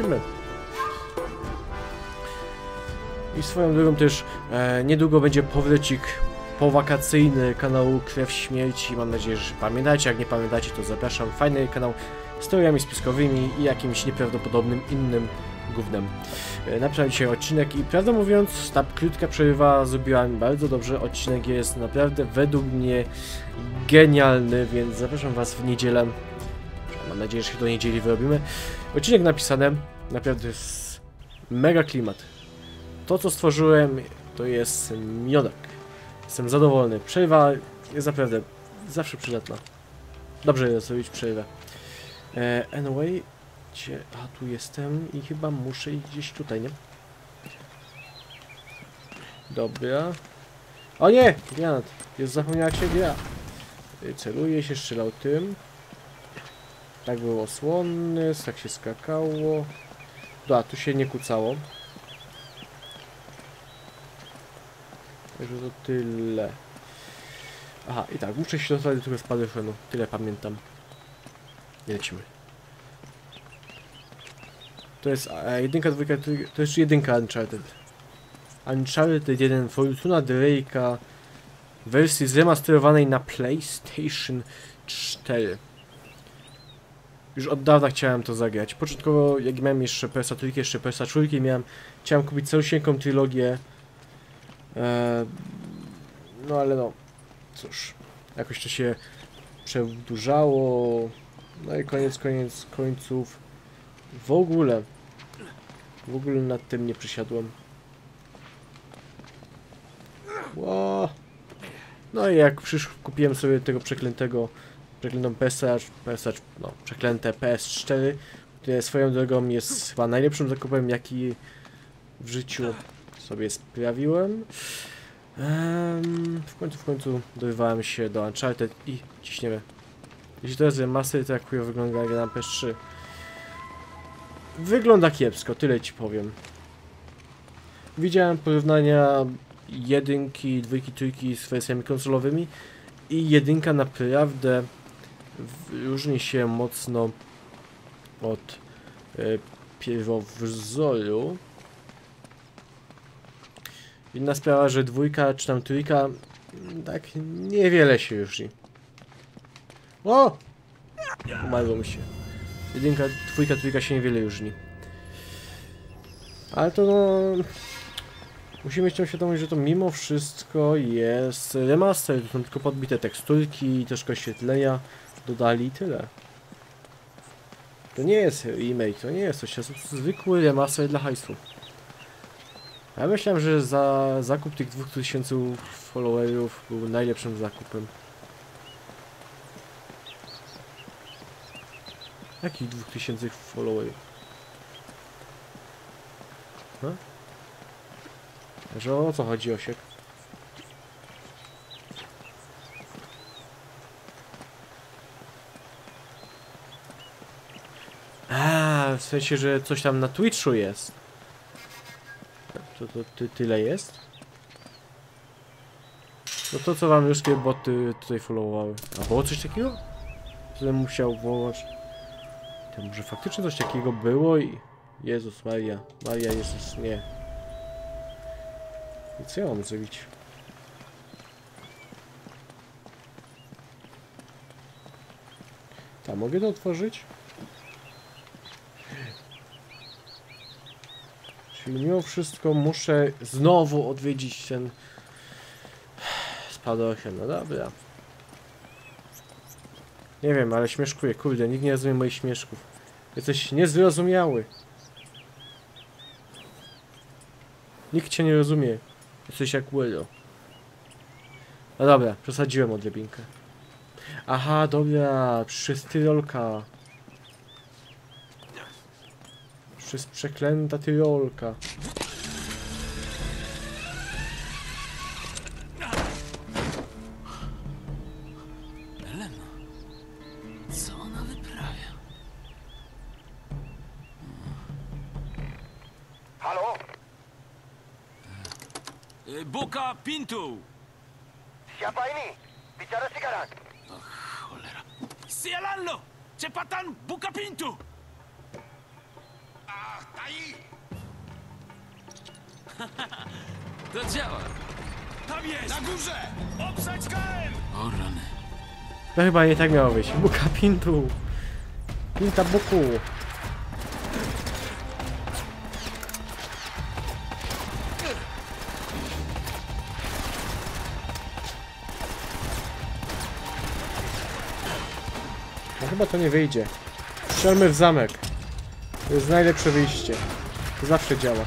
lecimy. I swoją drogą też niedługo będzie powrócik powakacyjny kanału Krew Śmierci. Mam nadzieję, że pamiętacie. Jak nie pamiętacie, to zapraszam. Fajny kanał z teoriami spiskowymi i jakimś nieprawdopodobnym innym gównem. Napisałem dzisiaj odcinek i prawdę mówiąc, ta krótka przerwa zrobiła mi bardzo dobrze. Odcinek jest naprawdę według mnie genialny, więc zapraszam Was w niedzielę. Mam nadzieję, że się do niedzieli wyrobimy. Odcinek napisany, naprawdę jest mega klimat. To, co stworzyłem, to jest miodek. Jestem zadowolony. Przerwa jest naprawdę zawsze przydatna. Dobrze jest robić przerwę. Anyway, a tu jestem i chyba muszę iść gdzieś tutaj, nie? Dobra. O nie! Granat! Jest, zapomniała się gra. Celuje się, strzelał tym. Tak było słonny, tak się skakało. Da, tu się nie kucało. Także to tyle. Aha, i tak, muszę się dostać do tego spadochronu. Tyle pamiętam. I lecimy. To jest jedynka, dwójka, to jest jedynka Uncharted. Uncharted 1, Fortuna Drake'a w wersji zremasterowanej na PlayStation 4. Już od dawna chciałem to zagrać. Początkowo, jak miałem jeszcze PS trójkę, jeszcze PS czwórkę miałem, chciałem kupić całusieńką trylogię. No ale no, cóż, jakoś to się przedłużało. No i koniec końców w ogóle nad tym nie przysiadłem. Ło. No i jak kupiłem sobie tego przeklęte PS4, które swoją drogą jest chyba najlepszym zakupem, jaki w życiu sobie sprawiłem. W końcu dorywałem się do Uncharted i ciśniemy. Jeśli to jest remaster, to jak chuj wygląda gra na PS3. Wygląda kiepsko, tyle ci powiem. Widziałem porównania jedynki, dwójki, trójki z wersjami konsolowymi i jedynka naprawdę różni się mocno od pierwowzoru. Inna sprawa, że dwójka czy tam trójka tak niewiele się różni. O! Umarło mi się. Jedynka, dwójka, trójka się niewiele różni. Ale to no... Musimy mieć tą świadomość, że to mimo wszystko jest remaster. To są tylko podbite teksturki i troszkę oświetlenia. Dodali i tyle. To nie jest remake, to nie jest coś. To jest zwykły remaster dla hajsu. Ja myślałem, że zakup tych 2000 followerów był najlepszym zakupem. Jakich 2000 followerów? No? Że o co chodzi, Osiek? A, w sensie, że coś tam na Twitchu jest. To tyle jest? No to co wam ruskie boty tutaj followowały? A było coś takiego? Tyle musiał wołać. To może faktycznie coś takiego było i... Jezus Maria, Maria Jezus, nie. I co ja mam zrobić? Tam mogę to otworzyć? Czyli mimo wszystko muszę znowu odwiedzić ten spadochron, no dobra. Nie wiem, ale śmieszkuję, kurde, nikt nie rozumie moich śmieszków. Jesteś niezrozumiały. Nikt cię nie rozumie. Jesteś jak Willow. No dobra, przesadziłem odrobinkę. Aha, dobra, przecież tyrolka. Przez przeklęta tyrolka. Elena, co ona wyprawia? Halo? Buka Pintu! Siapaini! Bicara Sigaran! O cholera! Sialanlo! Czepatan Buka Pintu! Ahí. To działa. Tam jest! Na górze! Obsadź KM! O rany. To chyba nie tak miało być. Buka pintu. Pinta buku. No chyba to nie wyjdzie. Strzelmy w zamek. To jest najlepsze wyjście. To zawsze działa.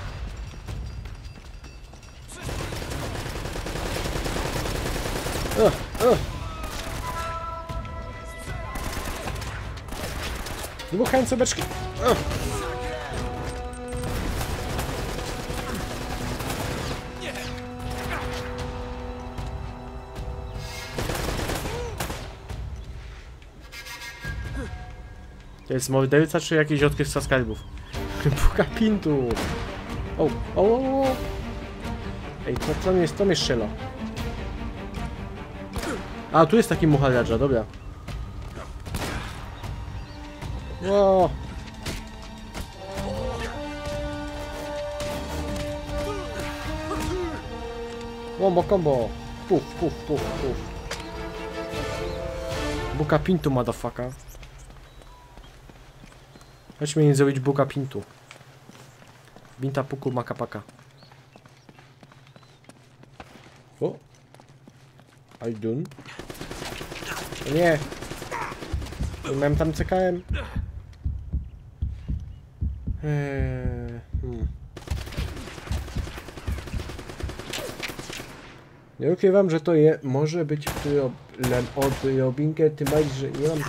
Wybuchają sobeczki. To jest morderca czy jakiś odkrywca skarbów? Puka pintu. O. Ej, to mnie strzela. A, tu jest taki mucharadża, dobra. Wow. Łombo kombo. Puf, puf, puf, puf. Buka pintu, motherfucker. Chodźmy im zrobić buka pintu. Binta puku makapaka. O. I done. Nie. Miałem tam CKM. Nie ukrywam, że to je może być problem od Robinkę, tym bardziej, że nie mam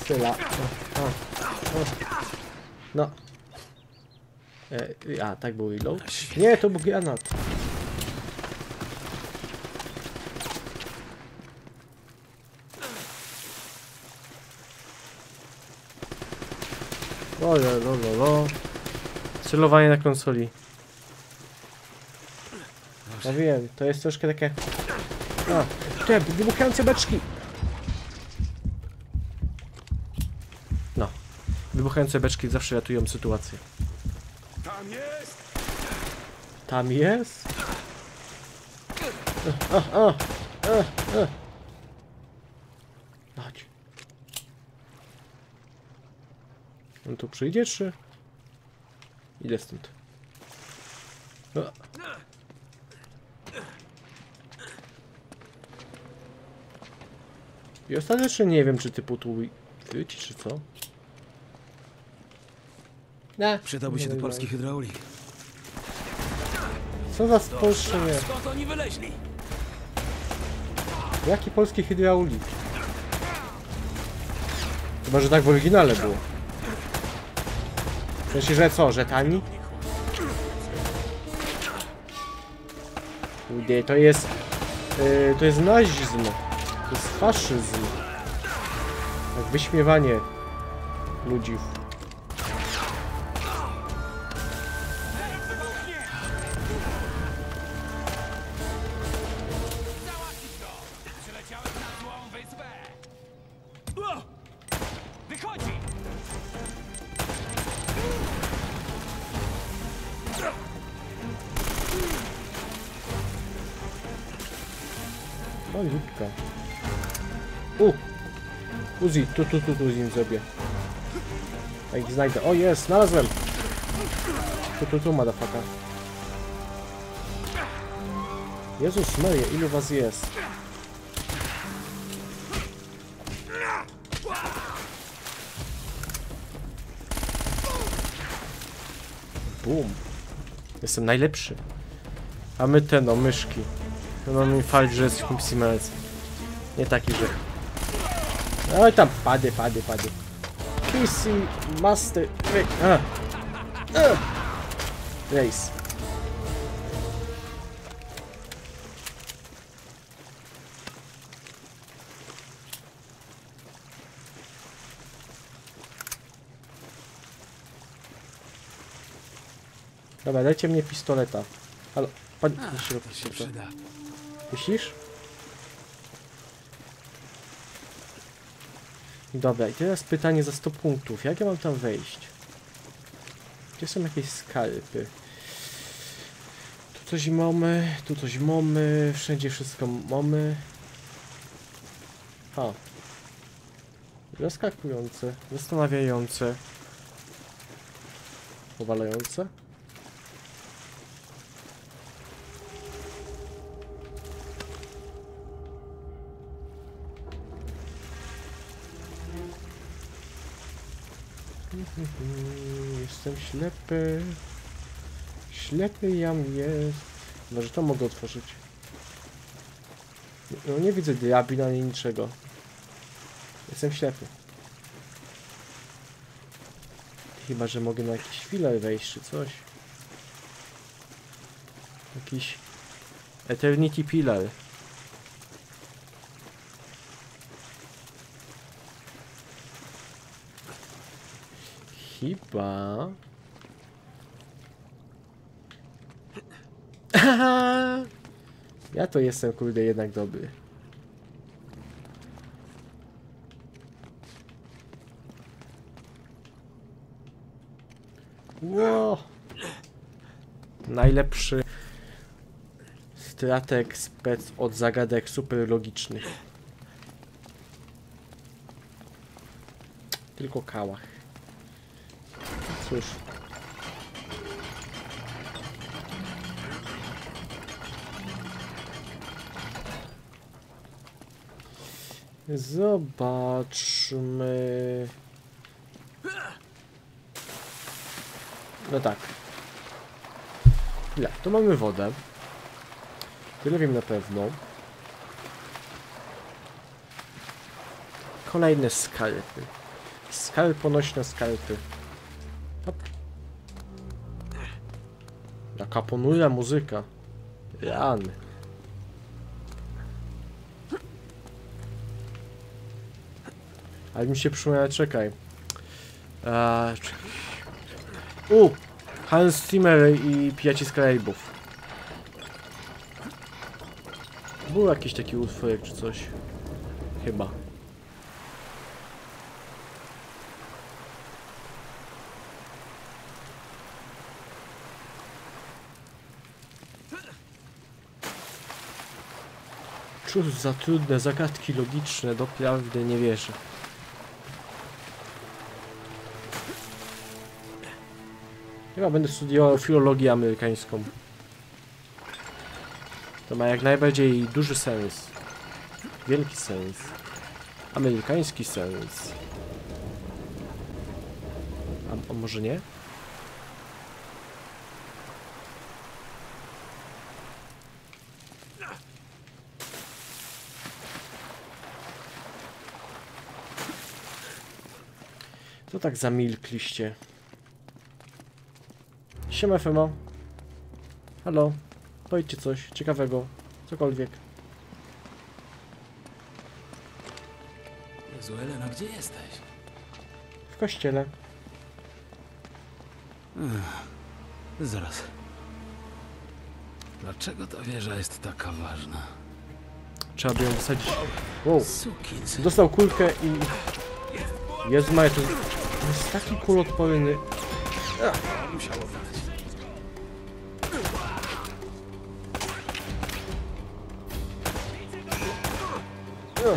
styla. No. A, tak był reload? Nie, to był granat. Ololololo. Celowanie na konsoli. Ja wiem, to jest troszkę takie... A, te wybuchające beczki! No. Wybuchające beczki zawsze ratują sytuację. Tam jest! Tam jest? Chodź. On tu przyjdzie, czy? Idę stąd. I ostatecznie nie wiem, czy ty putujesz, czy co? Nie. Przydałby się do polskich hydraulik. Co za spolszczenie? Skąd oni wyleźli? Jaki polski hydraulik? Chyba, że tak w oryginale było. Myślę, że co, że tani? Udy, to jest nazizm. To jest faszyzm. Tak, wyśmiewanie ludzi. Uzi, tu z nim zrobię. A ich znajdę. O jest, znalazłem! Tu, madafaka. Jezus Maria, ilu was jest? Boom. Jestem najlepszy. A my te no, myszki. No mamy fakt, że jest kumpsimelec. Nie taki, że... Oj tam, pady. PC Master Race. Dobra, dajcie mnie pistoleta. Ale, pan... Myślisz? Dobra, i teraz pytanie za 100 punktów. Jak ja mam tam wejść? Gdzie są jakieś skalpy? Tu coś mamy, wszędzie wszystko mamy. A. Zaskakujące, zastanawiające. Powalające. Jestem ślepy. Ślepy jam jest. Może to mogę otworzyć. No nie widzę diabli ani niczego. Jestem ślepy. Chyba, że mogę na jakieś chwilę wejść czy coś. Jakiś Eternity Pillar. Chyba... Ja to jestem, kurde, jednak dobry. Wow. Najlepszy strateg spec od zagadek super logicznych. Tylko kałach. Cóż. Zobaczmy. No tak. Ile? Tu mamy wodę. Tyle wiem na pewno. Kolejne skalpy. Skalponośne skalpy. Hop. Jaka ponura muzyka. Rany. Ale mi się przypomniała, czekaj. Hans Zimmer i Pijaci z Karaibów. Był jakiś taki utworek czy coś. Chyba. Cóż za trudne zagadki logiczne, doprawdy nie wierzę. Chyba będę studiował filologię amerykańską. To ma jak najbardziej duży sens. Wielki sens. Amerykański sens. A może nie? To tak zamilkliście. Siema Femo. Halo. Powiedzcie coś ciekawego. Cokolwiek. Jezu, Elena, gdzie jesteś? W kościele. Zaraz. Dlaczego ta wieża jest taka ważna? Trzeba by ją wsadzić. Wow. Dostał kulkę i... Jezu Maria, to jest taki kulotporny. Musiało dać.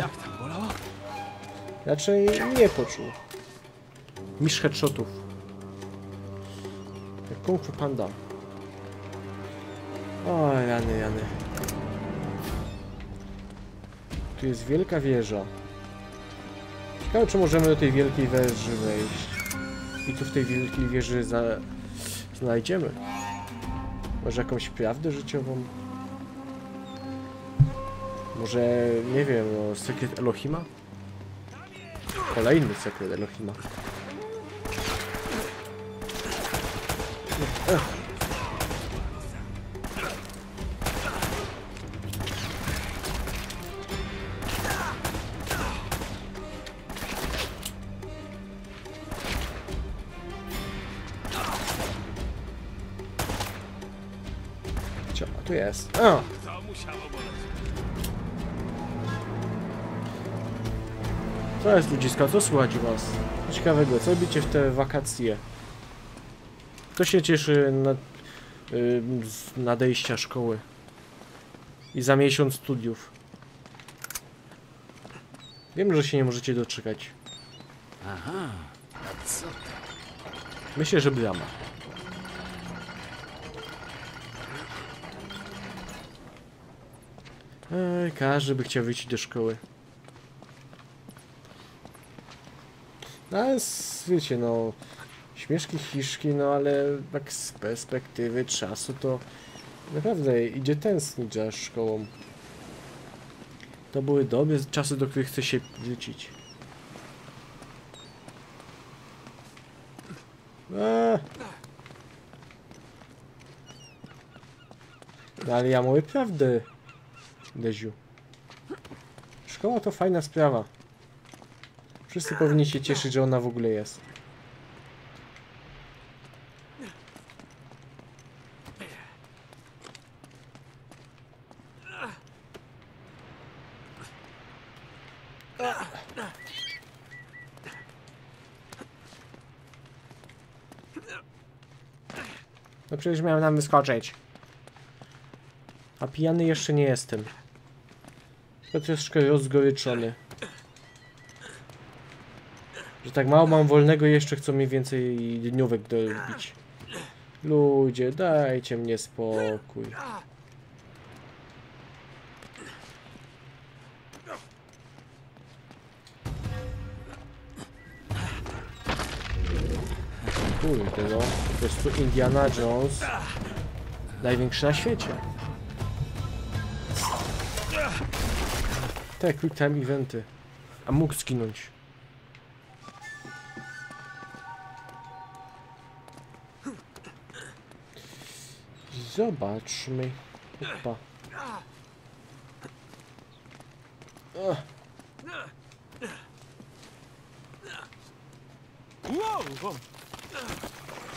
Jak tam bolało? Raczej nie poczuł. Mistrz headshotów. Jak Kung Fu Panda. O, rany. Tu jest wielka wieża. Ciekawe, czy możemy do tej wielkiej wieży wejść. I tu w tej wielkiej wieży znajdziemy. Może jakąś prawdę życiową? Może, nie wiem, no, sekret Elohima? Kolejny sekret Elohima. Jest. O! Co jest, ludziska? Co słychać u was? Ciekawego, co robicie w te wakacje? Kto się cieszy z nadejścia szkoły? I za miesiąc studiów. Wiem, że się nie możecie doczekać. Aha, a co to? Myślę, że brama. Każdy by chciał wrócić do szkoły. Ale wiecie, no... Śmieszki hiszki, no ale tak z perspektywy czasu to... Naprawdę, idzie tęsknić za szkołą. To były dobre czasy, do których chce się wrócić. No ale ja mówię prawdę, Deziu. Szkoła to fajna sprawa. Wszyscy powinni się cieszyć, że ona w ogóle jest. No przecież miałem nam wyskoczyć. A pijany jeszcze nie jestem. Tylko troszkę rozgoryczony. Że tak mało mam wolnego i jeszcze chcą mi więcej dniówek dorobić. Ludzie, dajcie mnie spokój. Kurde no, po prostu Indiana Jones. Największy na świecie. Te quick time eventy. A mógł skinąć. Zobaczmy. Opa.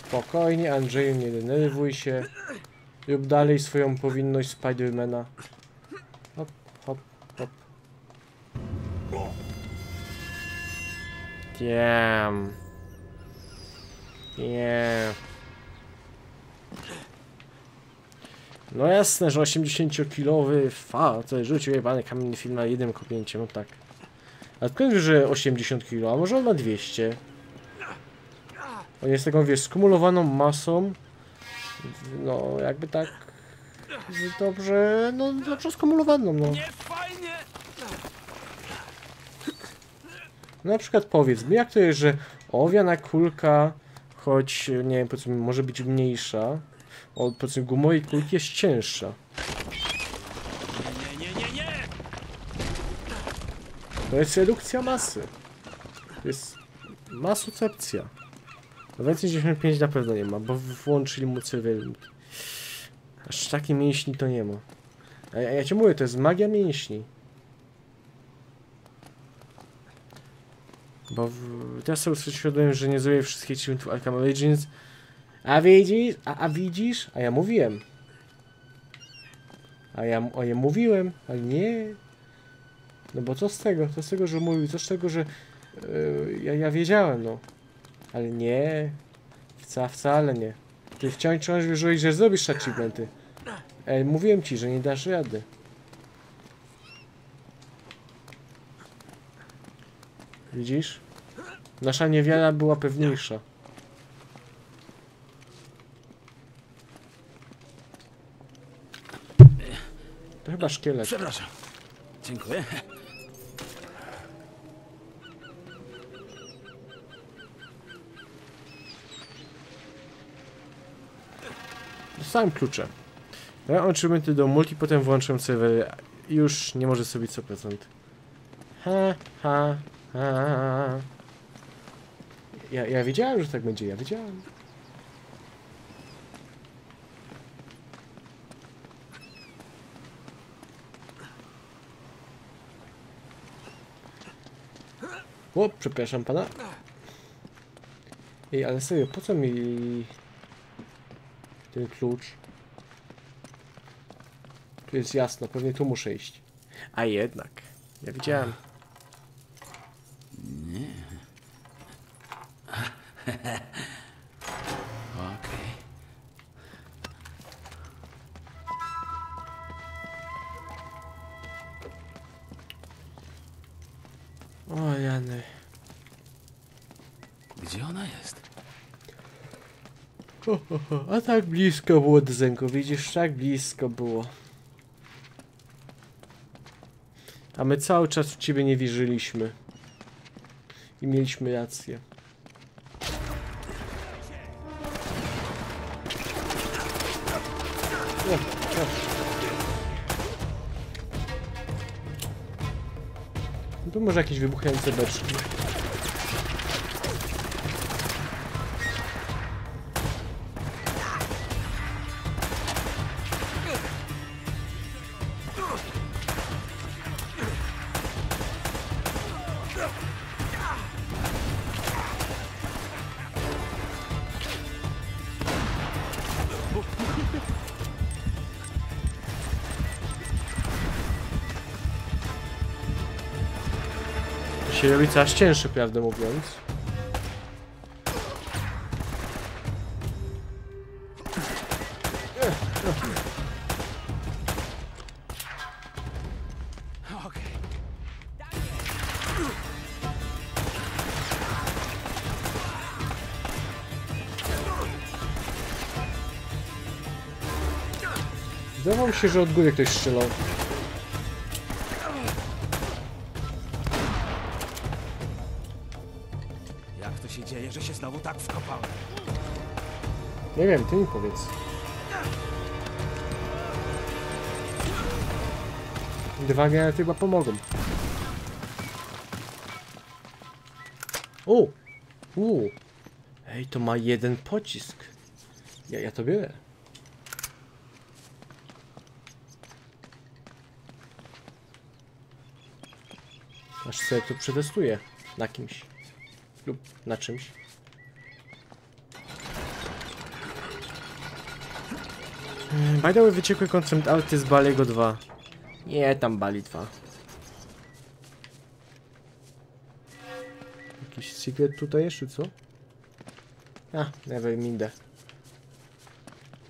Spokojnie, Andrzeju, nie denerwuj się. Rób dalej swoją powinność Spidermana. Hop, hop, hop. Damn. Yeah. No jasne, że 80-kilowy facet rzucił jebany kamienny film na jednym kopnięciem, no tak. A skąd wiesz, że 80 kg, a może on ma 200? On jest taką, wiesz, skumulowaną masą. No, jakby tak... Dobrze... No, dobrze skumulowaną, no. Na przykład powiedz mi, jak to jest, że owiana kulka, choć, nie wiem, powiedzmy, może być mniejsza, od, powiedzmy, gumowej kulki jest cięższa. To jest redukcja masy. To jest masucepcja. No więcej 95 na pewno nie ma, bo włączyli mu cywilnik. Aż takiej mięśni to nie ma. A ja ci mówię, to jest magia mięśni. Bo teraz sobie usłyszałem, że nie zrobię wszystkich achievementów Arkham Origins. A widzisz? A widzisz? A ja mówiłem. A ja mówiłem, ale nie. No bo co z tego? Co z tego, że mówił? Co z tego, że... ja wiedziałem, no. Ale nie, wcale nie. Ty wciąż wierzyłeś, że zrobisz achievementy. Ej, mówiłem ci, że nie dasz rady. Widzisz? Nasza niewiara była pewniejsza. To chyba szkielet. Przepraszam. Dziękuję. Dostałem klucze. Ja otrzymałem ty do multi, potem włączam serwery i już nie może sobie co procent. Ja wiedziałem, że tak będzie, ja wiedziałem. O, przepraszam pana. Ej, ale serio, po co mi... ten klucz. Tu jest jasno, pewnie tu muszę iść. A jednak. Ja widziałem. Nie. Okej. O jany. Gdzie ona jest? Ho, ho, ho. A tak blisko było do zęku, widzisz, tak blisko było. A my cały czas w ciebie nie wierzyliśmy. I mieliśmy rację. Tu może jakieś wybuchające beczki. Robi coraz cięższy, prawdę mówiąc. Wydawało mi się, że od góry ktoś strzelał. Nie wiem, ty mi powiedz. Dwa granaty chyba pomogą. Ej, to ma jeden pocisk. Ja to biorę. Aż sobie to przetestuję. Na kimś. Lub na czymś. By the way, wyciekły koncept arty z Baliego 2. Nie, tam Bali 2. Jakiś secret tutaj jeszcze, co? A, never mind.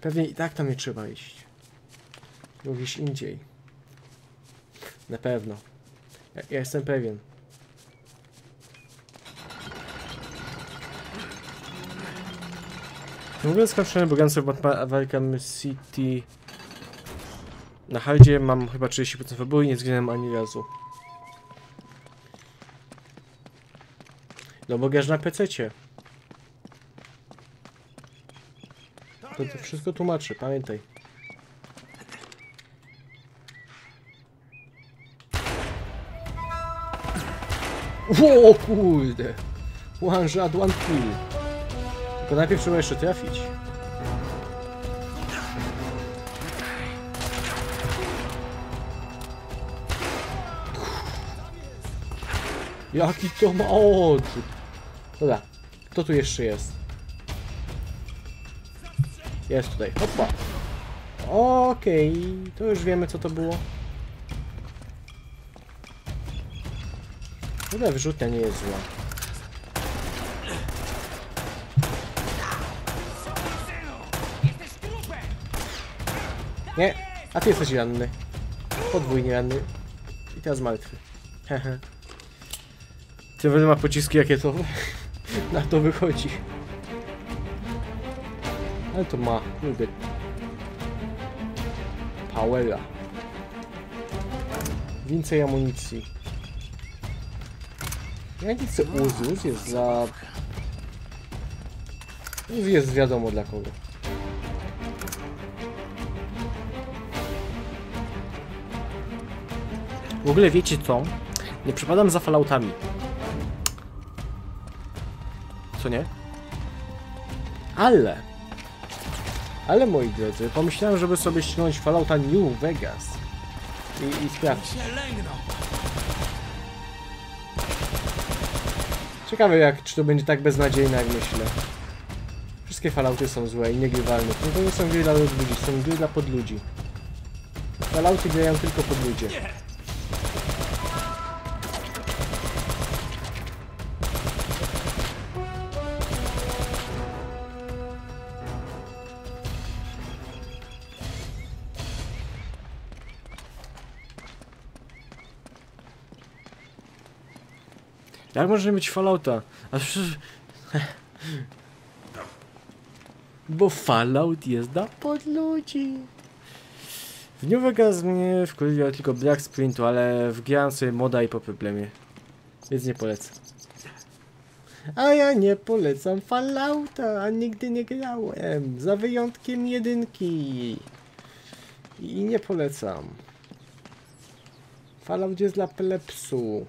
Pewnie i tak tam nie trzeba iść. Bo gdzieś indziej. Na pewno. Ja jestem pewien. W ogóle skończyłem bogactwo w Arkham City. Na hardzie mam chyba 30% fabuły i nie zginąłem ani razu. No bo grasz na PC-cie. To wszystko tłumaczy, pamiętaj. O kurde! One shot, one kill. Tylko najpierw trzeba jeszcze trafić. Jaki to ma odrzut. Dobra, kto tu jeszcze jest? Jest tutaj, hopa. Okej, to już wiemy co to było. Dobra, wyrzutnia nie jest zła. Nie, a ty jesteś ranny. Podwójnie ranny. I teraz martwy. Hehe. Ty w ogóle ma pociski rakietowe. Na to wychodzi. Ale to ma, lubię. Powera. Więcej amunicji. Ja nie chcę użyć, jest za... Jest wiadomo dla kogo. W ogóle wiecie co? Nie przepadam za Falloutami. Co nie? Ale moi drodzy, pomyślałem, żeby sobie ściągnąć Fallouta New Vegas. I sprawdzić. Ciekawe jak, czy to będzie tak beznadziejne jak myślę. Wszystkie Fallouty są złe i niegrywalne. No to nie są gry dla ludzi, są gry dla podludzi. Fallouty grają tylko podludzie. Jak możemy mieć Fallouta? A przecież... Bo Fallout jest dla podludzi. W New Vegas mnie wkurzyło tylko brak sprintu, ale wgrałem sobie moda i po problemie. Więc nie polecam. A ja nie polecam Fallouta, a nigdy nie grałem. Za wyjątkiem jedynki. I nie polecam. Fallout jest dla plepsu.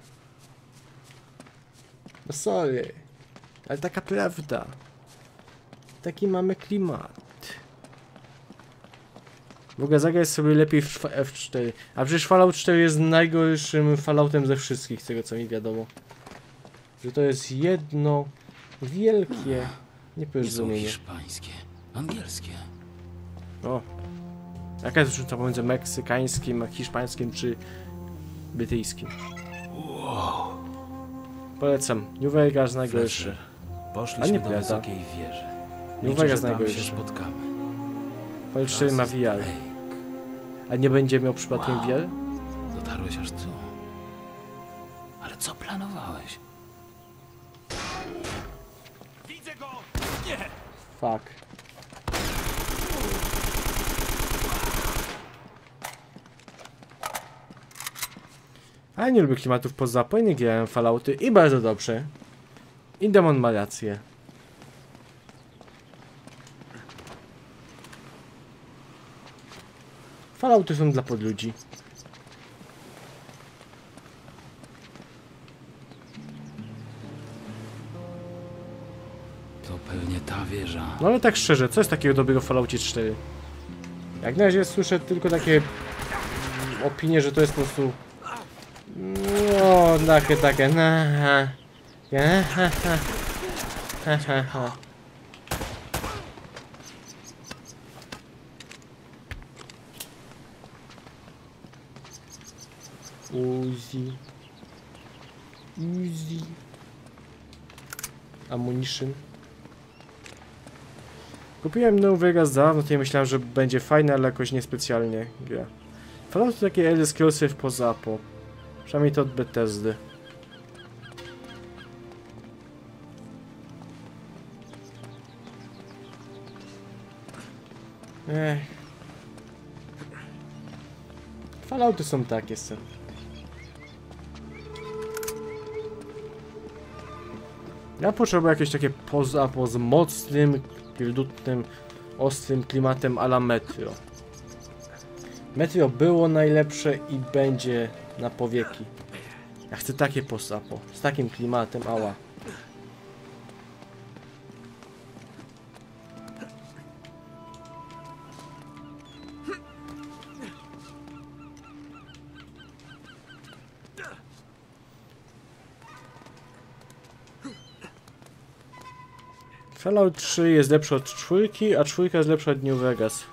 No sorry. Ale taka prawda. Taki mamy klimat. W ogóle zagrać sobie lepiej w F4. A przecież Fallout 4 jest najgorszym Falloutem ze wszystkich, z tego co mi wiadomo. Że to jest jedno wielkie nieporozumienie. Nie są hiszpańskie, angielskie. O. Jaka jest różnica pomiędzy meksykańskim a hiszpańskim czy brytyjskim? Wow. Polecam. New Vegas najgorszy. A nie prawda. New Vegas najgorszy. Fallout 4 ma VR. A nie będzie miał przypadkiem VR? Dotarłeś aż tu. Ale co planowałeś? Widzę go! Nie! Fuck. A nie lubię klimatów poza, pojemnie grałem Fallouty i bardzo dobrze. I Demon ma rację. Fallouty są dla podludzi. To pewnie ta wieża. No ale tak szczerze, co jest takiego dobrego w Falloutie 4? Jak na razie słyszę tylko takie opinie, że to jest po prostu... O, takie, na, Uzi. Uzi. Ammunition. Kupiłem New Vegas dawno, to ja myślałem, że będzie fajne, ale jakoś niespecjalnie gra. Fallout to takie Elder Scrollsy w pozapo. Przynajmniej to od Bethesdy. Fallouty są takie se. Ja potrzebuję jakieś takie pozapo z mocnym, pierdutnym, ostrym klimatem a la Metro. Metro było najlepsze i będzie na powieki. Ja chcę takie posapo, z takim klimatem, ała. Fallout 3 jest lepszy od 4, a 4 jest lepsza od New Vegas.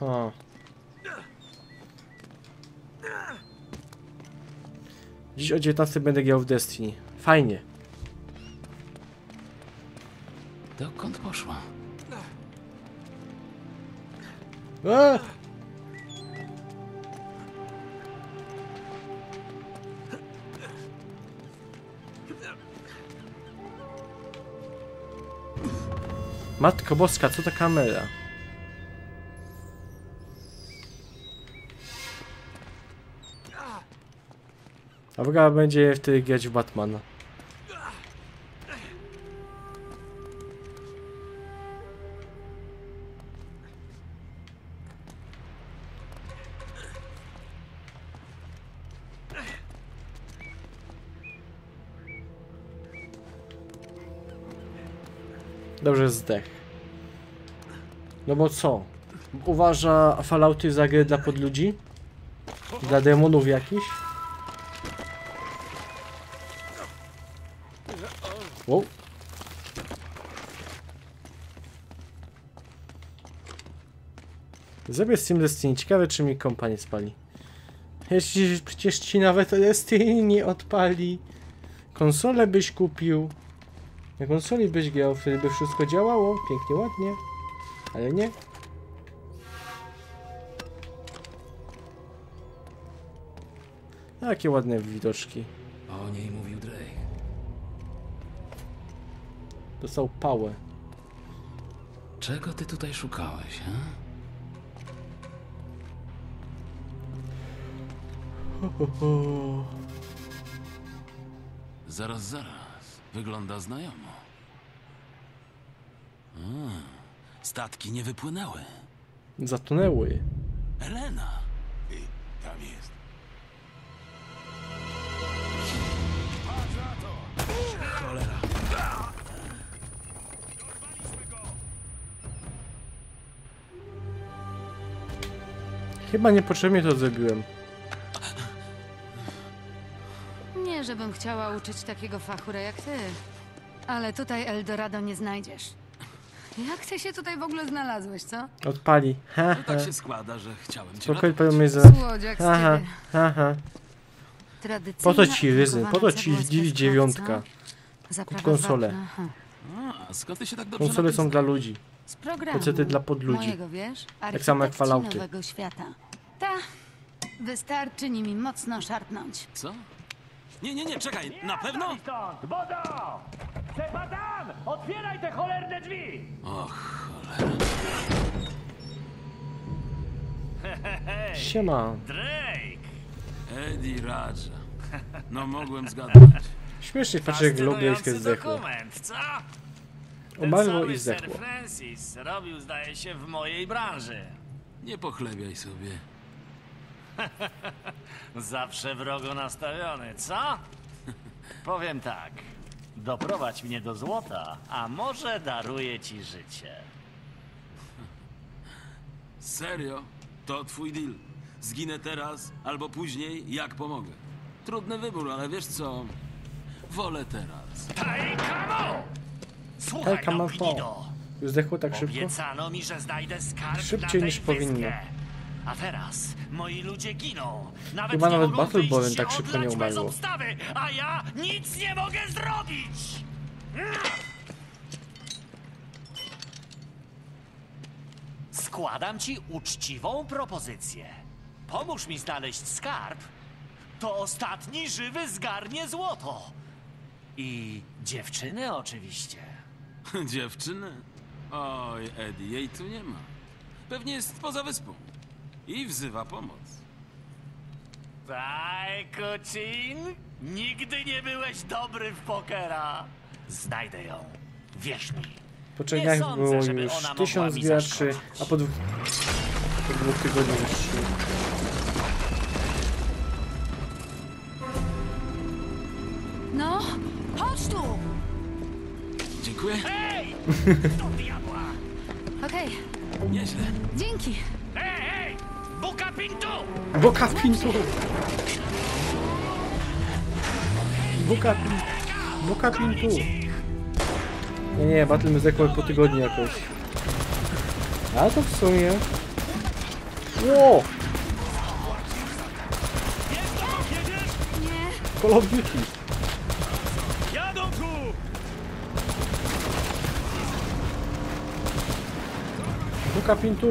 Ha. Dziś o 19 będę grał w Destiny. Fajnie. Dokąd poszła? A! Matko Boska, co ta kamera? A w ogóle będzie wtedy grać w Batmana. Dobrze, zdech. No bo co? Uważa Fallouty za grę dla podludzi? Dla demonów jakichś? Wow. Zabierz z tym Destiny. Ciekawe, czy mi kompanie spali. Jeśli przecież ci nawet Destiny nie odpali. Konsolę byś kupił. Na konsoli byś grał, wtedy by wszystko działało. Pięknie, ładnie. Ale nie. Takie ładne widoczki. O niej mówił Drake. Dostał pałę. Czego ty tutaj szukałeś, he? Ho, ho, ho. Zaraz, zaraz. Wygląda znajomo. Statki nie wypłynęły. Zatonęły. Elena! I tam jest. Patrz na to! Cholera! Dorwaliśmy go! Chyba niepotrzebnie to zrobiłem. Nie, żebym chciała uczyć takiego fachura jak ty. Ale tutaj Eldorado nie znajdziesz. Jak ty się tutaj w ogóle znalazłeś, co? Odpali. Ha, ha. Tak się składa, że chciałem cię ratować. Słodziak z ciebie. Aha. Po to ci ryzy, po to ci 9. Kup konsolę. Konsole są dla ludzi. Pecety dla podludzi. Tak samo jak Fallouty. Ta, wystarczy nimi mocno szarpnąć. Co? Nie, czekaj, na pewno? Woda! Sebastian! Otwieraj te cholerne drzwi! Och, cholera. Siema. Drake! Eddie Radza. No, mogłem zgadnąć. Śmiesznie patrzę, jak lobbyjskie zdechło. Umarło i zdechło. Francis robił, zdaje się, w mojej branży. Nie pochlebiaj sobie. Zawsze wrogo nastawiony, co? Powiem tak. Doprowadź mnie do złota, a może daruję ci życie. Serio? To twój deal. Zginę teraz, albo później, jak pomogę. Trudny wybór, ale wiesz co? Wolę teraz. Słuchaj, no, już zdechło tak szybko? Obiecano mi, że znajdę skarb szybciej niż powinno. A teraz moi ludzie giną. Chyba nawet Battleballem tak szybko nie umarło. A ja nic nie mogę zrobić! Składam ci uczciwą propozycję. Pomóż mi znaleźć skarb. To ostatni żywy zgarnie złoto. I dziewczyny oczywiście. Dziewczyny? Oj, Eddie, jej tu nie ma. Pewnie jest poza wyspą. I wzywa pomoc. Taj, Kucin! Nigdy nie byłeś dobry w pokera. Znajdę ją. Wierz mi. Po czynach było już 1000 graczy, a po dwóch tygodniach już 3. No, chodź tu! Dziękuję. Hej! Do diabła! Okej. Nieźle. Dzięki. Hej! Boca Pintu! Boca Pintu! Boca Pintu! Boca Pintu! Nie, battle my zdechłem po tygodniu jakoś. A to w sumie... Ło! Call of Duty! Boca Pintu!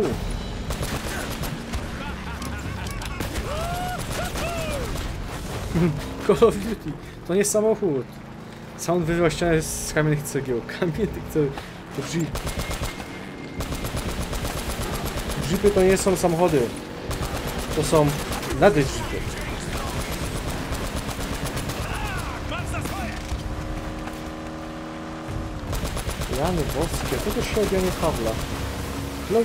Call of Duty. To nie samochód. Sound wywłaszczany z kamiennych cegieł. Kamiennych cegieł. To jeep. Jeepy to nie są samochody. To są lady jeepy. Rany boskie. Co to się odjanie Pawla? Call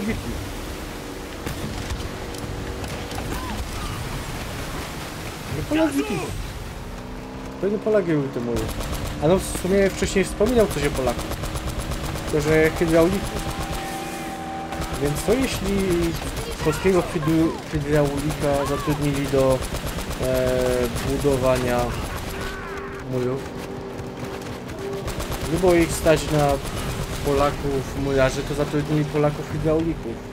of Duty. Pewnie Polak był tym mówił. A no w sumie wcześniej wspominał coś o Polaku. Tylko, że hydrauliku. Więc to jeśli polskiego hydraulika zatrudnili do budowania murów. Nie było ich stać na Polaków murarzy, to zatrudnili Polaków hydraulików.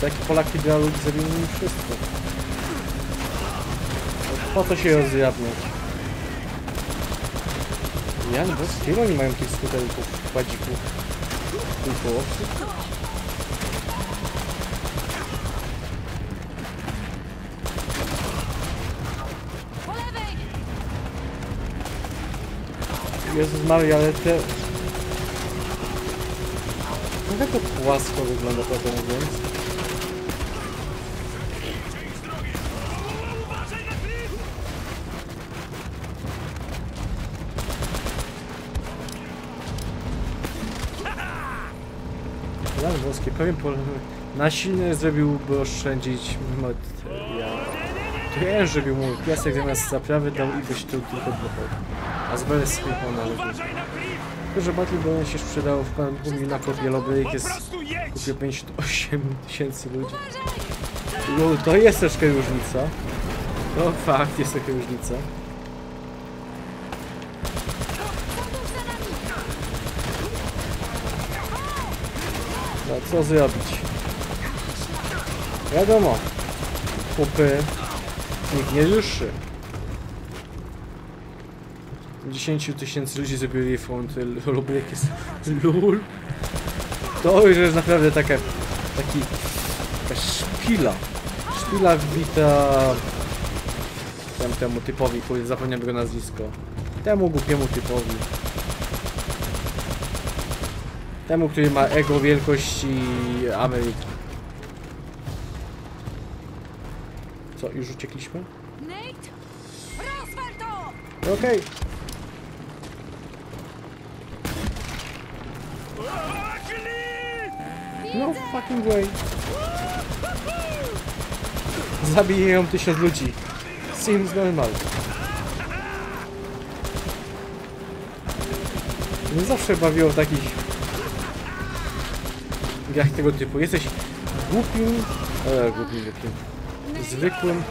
Taki Polak idealny zrobił mi wszystko. Po co się rozjadniać? Ja nie wiem, ile oni mają tych skuterków, kładzików i połowców. Jezus Maria, ale te... No jak to płasko wygląda, prawdę mówiąc? Rany włoskie, pewien na silny zrobił, by oszczędzić materiał. To ja już robił mój piasek, zamiast zaprawy dał ileś tu tylko bloków. A z Beres swoich należy. Tylko, że Battle się sprzedał w pan gumi na kopie lobryk jest... Kupił 58 000 ludzi. No, to jest troszkę różnica. To fakt, jest trochę różnica. No, co zrobić? Wiadomo. Kupy... Nikt nie ruszy. 10 000 ludzi zrobił refund lub jak jest LUL. To już jest naprawdę taka... taka szpila. Szpila wbita... temu typowi, który zapomniałem jego nazwisko. Temu głupiemu typowi. Temu, który ma ego wielkości Ameryki. Co, już uciekliśmy? Okej. Okay. No fucking way. Zabiję ją 1000 ludzi. Seems normal. Nie zawsze bawiło w takich... grach tego typu. Jesteś głupim... głupim. Zwykłym...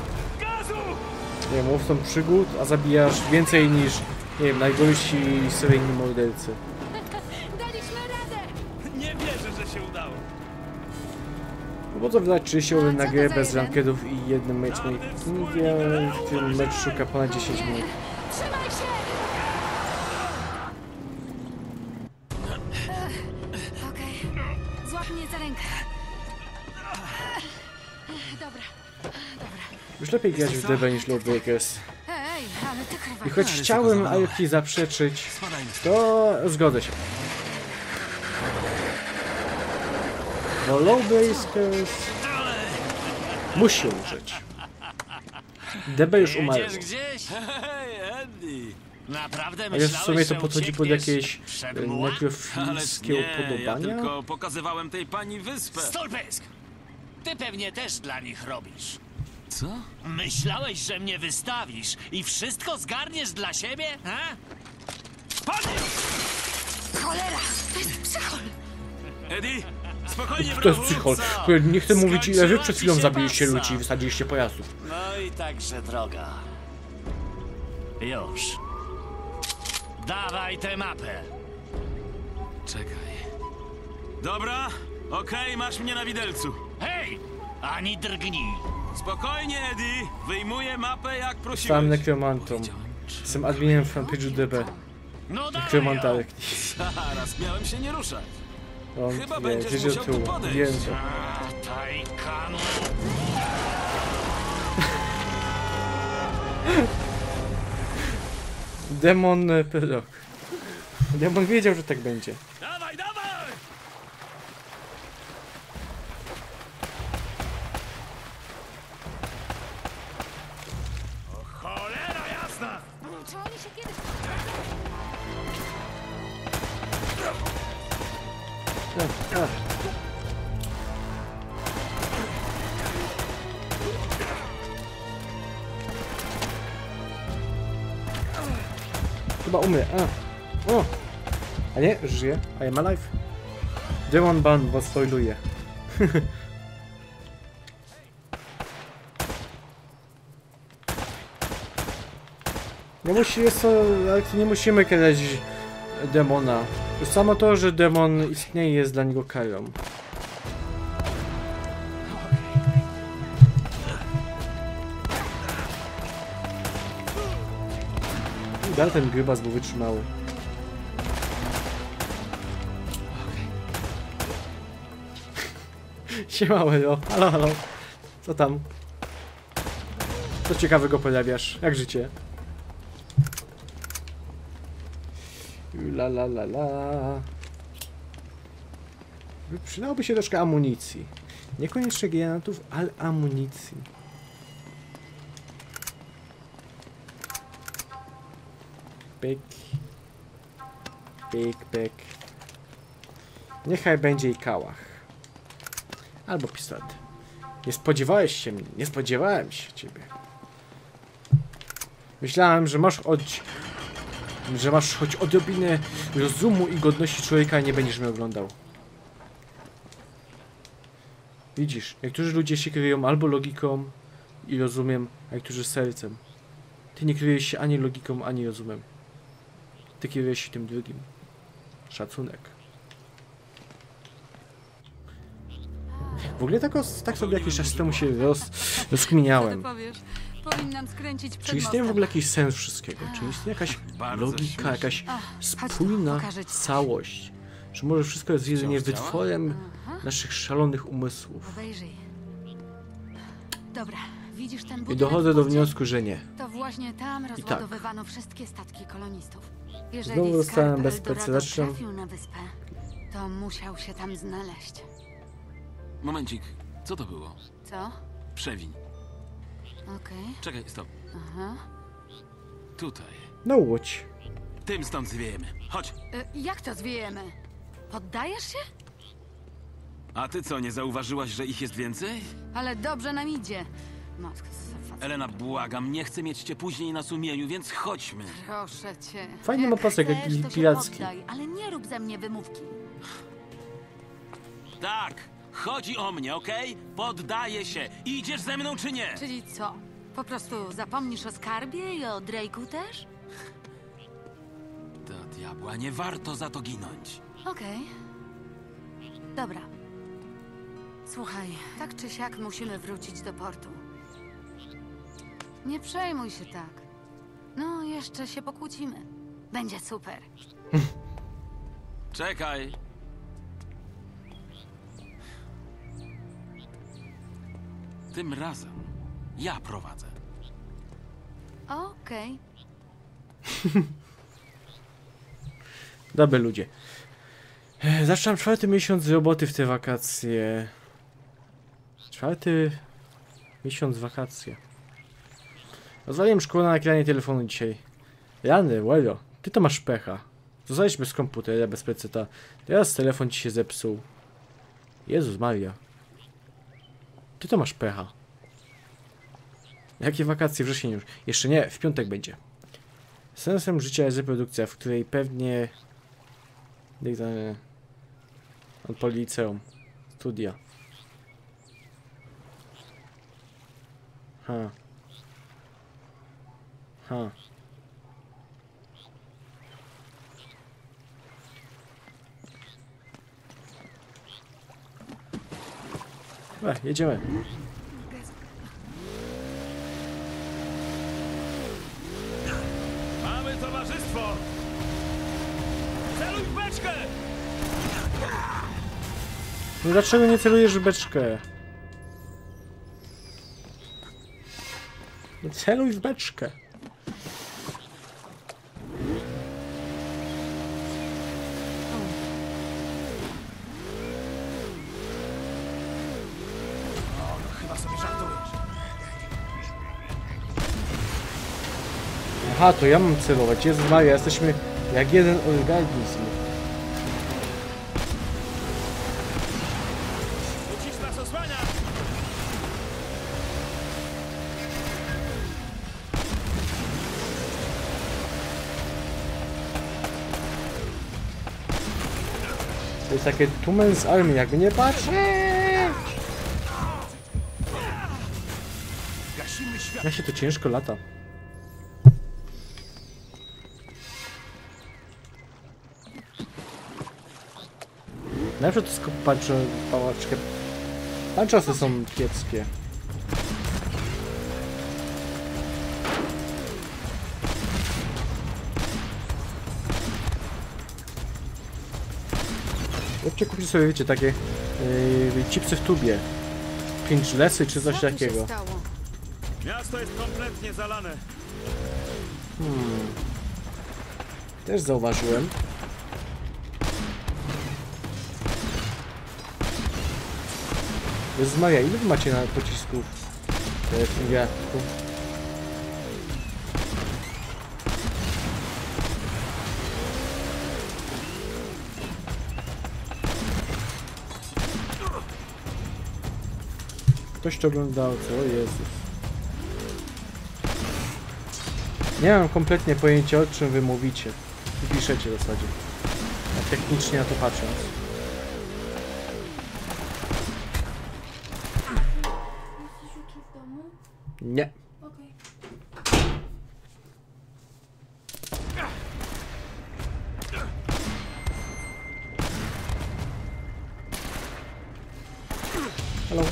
nie wiem, łowcą przygód, a zabijasz więcej niż... nie wiem, najgorsi seryjni mordercy. Bo to wydać 30 € na grę bez rankedów i jednym meczem. W tym mecz szuka ponad 10 minut. Już lepiej grać w DB niż Lord Breakers. I choć chciałem Alki zaprzeczyć, to zgodzę się. Bo Lowbreakers musi umrzeć. DB już umarł. A ja w sumie to podchodzi pod jakieś nekrofilskie upodobania? Ja tylko pokazywałem tej pani wyspę. Stolpysk! Ty pewnie też dla nich robisz. Co? Myślałeś, że mnie wystawisz i wszystko zgarniesz dla siebie? A? Padnij! Cholera! To jest psychol! Eddie, spokojnie, to jest psychol. Nie chcę mówić, ile wy przed chwilą zabiliście ludzi i wysadziliście pojazdów. No i także droga. Już. Dawaj tę mapę. Czekaj. Dobra, okej, masz mnie na widelcu. Hej! Ani drgnij. Spokojnie, Eddie. Wyjmuję mapę, jak prosiłeś. Sam nekromantom. Jestem adminem w fanpage'u DB. No nekromantarek. Zaraz, miałem się nie ruszać. On chyba będziesz musiał tu podejść. Demon pedok. Demon wiedział, że tak będzie. Dawaj, dawaj! O cholera jasna! Czy oni się kiedyś... Chyba umrę. A nie, żyje. I am alive. Demon ban, bo spoiluje. Nie musimy kiedyś demona. Samo to, że demon istnieje, jest dla niego karą. Dal ten grybas był wytrzymały. Siema, Welo. Halo, halo. Co tam? Co ciekawego pojawiasz? Jak życie? la la la la. Przydałoby się troszkę amunicji. Niekoniecznie granatów, ale amunicji. Pyk. Pyk, pyk. Niechaj będzie i kałach. Albo pistolet. Nie spodziewałeś się mnie. Nie spodziewałem się ciebie. Myślałem, że masz choć odrobinę rozumu i godności człowieka, nie będziesz mnie oglądał. Widzisz, niektórzy ludzie się kryją albo logiką i rozumiem, a niektórzy sercem. Ty nie kryjesz się ani logiką, ani rozumem. Ty kierujesz się tym drugim. Szacunek. W ogóle tak sobie jakiś czas temu się rozkminiałem. Czy istnieje w ogóle jakiś sens wszystkiego? Czy istnieje jakaś logika, jakaś spójna całość? Czy może wszystko jest jedynie wytworem naszych szalonych umysłów? Dobra. Widzisz ten budynek? I dochodzę do wniosku, że nie. To właśnie tam rozładowywano wszystkie statki kolonistów. Znowu zostałem bez pracy, na wyspę, to musiał się tam znaleźć. Momencik, co to było? Co? Przewiń. Okej. Czekaj, stop. Aha. Tutaj. No łódź. Tym stąd zwiejemy. Chodź. Jak to zwiejemy? Poddajesz się? A ty co, nie zauważyłaś, że ich jest więcej? Ale dobrze nam idzie. Elena, błagam, nie chcę mieć cię później na sumieniu, więc chodźmy. Proszę cię. Fajny ma pasek, jakiś piracki. Ale nie rób ze mnie wymówki. Tak, chodzi o mnie, okej? Poddaję się. Idziesz ze mną czy nie? Czyli co? Po prostu zapomnisz o skarbie i o Drake'u też? Do diabła, nie warto za to ginąć. Okej. Dobra. Słuchaj, tak czy siak musimy wrócić do portu. Nie przejmuj się tak. No, jeszcze się pokłócimy. Będzie super. Czekaj. Tym razem ja prowadzę. Okej. Dobry ludzie. Zaczynam 4. miesiąc roboty w te wakacje. 4. miesiąc wakacje. Rozwaliłem szkło na ekranie telefonu dzisiaj. Rany, łero, ty to masz pecha. Zostałeś bez komputera, bez peceta. Teraz telefon ci się zepsuł. Jezus Maria. Ty to masz pecha. Jakie wakacje? Wrzesień już. Jeszcze nie, w piątek będzie. Sensem życia jest reprodukcja, w której pewnie... po liceum. Studia. Ha. Ha. Dobra, jedziemy. Mamy towarzystwo! Celuj w beczkę! No dlaczego nie celujesz w beczkę? No celuj w beczkę. Aha, to ja mam celować. Jezus Maria, jesteśmy jak jeden organizm. Ucisk nas osłania! To jest takie Tumen z armii, jakby nie patrzeć! Ja się to ciężko lata. Najpierw to skopaczę pałaczkę. Panczasy są kiepskie. Chodźcie kupić sobie, wiecie, takie chipsy w tubie. 5 lesy czy coś takiego. Miasto jest kompletnie zalane. Też zauważyłem. Jezus Maria, ile wy macie na pocisków w tym wiaku? Ktoś to oglądał, co? O Jezus. Nie mam kompletnie pojęcia, o czym wy mówicie i piszecie w zasadzie. A technicznie na to patrząc. Nie. Hello.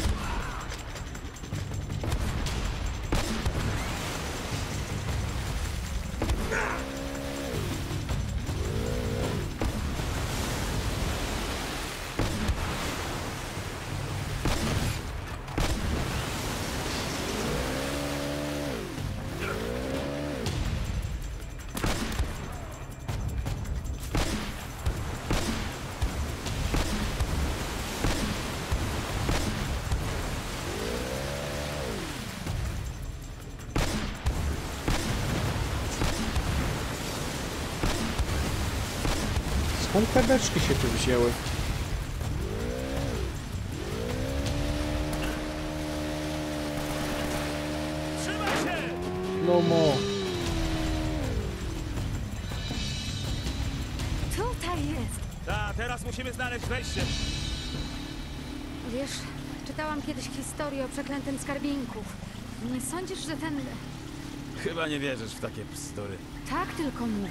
Skąd te beczki się tu wzięły? Trzymaj się! No mo! Tutaj jest! Tak, teraz musimy znaleźć wejście. Wiesz, czytałam kiedyś historię o przeklętym skarbinku. Nie sądzisz, że ten... Chyba nie wierzysz w takie bzdury. Tak tylko mówię.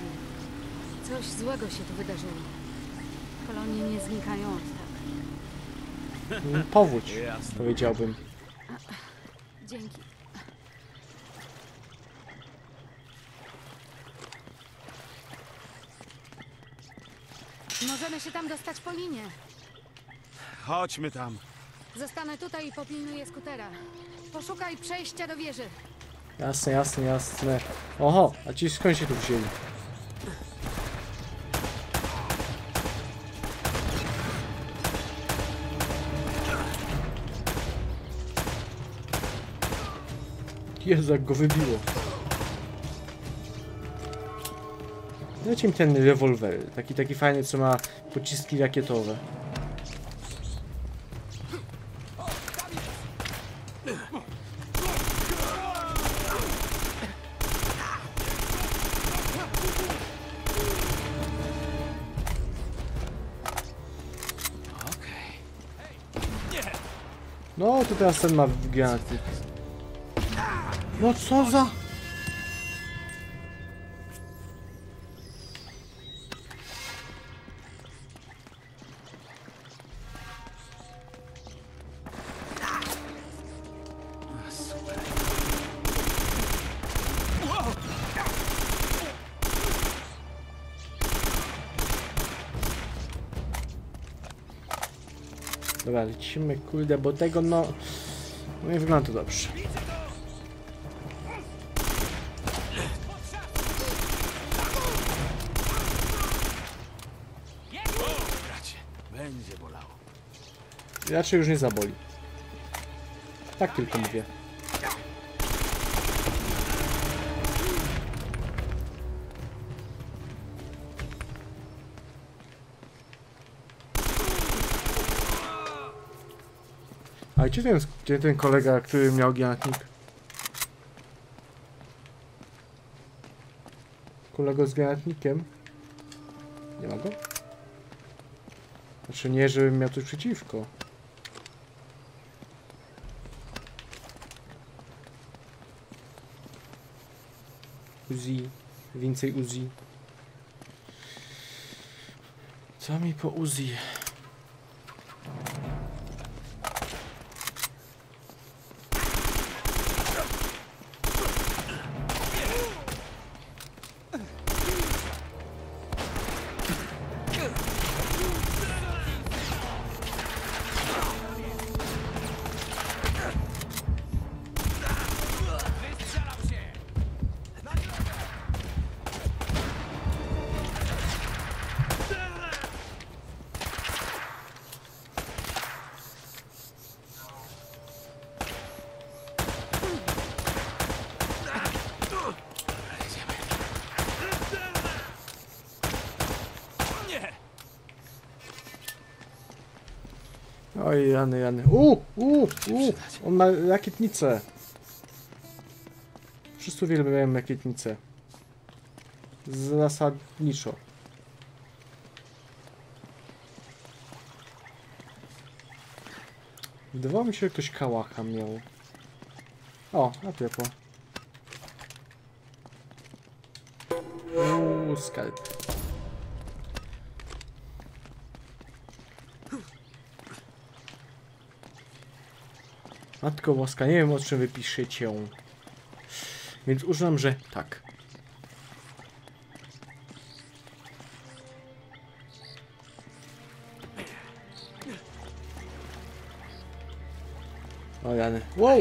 Coś złego się tu wydarzyło. Kolonie nie znikają od tak. Powódź, powiedziałbym. Dzięki. Możemy się tam dostać po linie. Chodźmy tam. Zostanę tutaj i popilnuję skutera. Poszukaj przejścia do wieży. Jasne, jasne, jasne. Oho, a ci skąd się tu wzięli? Jezu, jak go wybiło. Dajcie mi ten rewolwer, taki fajny, co ma pociski rakietowe. No, to teraz ten ma granaty. No co za... Dobra, lecimy, kurde, bo tego no... nie wygląda to dobrze. Raczej już nie zaboli. Tak tylko mówię. A gdzie ten kolega, który miał granatnik? Kolego z granatnikiem? Nie ma go? Znaczy nie, żebym miał coś przeciwko. Uzi, więcej Uzi. Co mi po Uzi? Oj, rany. On ma rakietnicę. Wszyscy uwielbiają rakietnicę. Zasadniczo. Wydawało mi się, że ktoś kałacha miał. O, a ciepło. Skarb. Matko łaska, nie wiem, o czym wypiszecie ją. Więc uznam, że tak. O rany. Wow!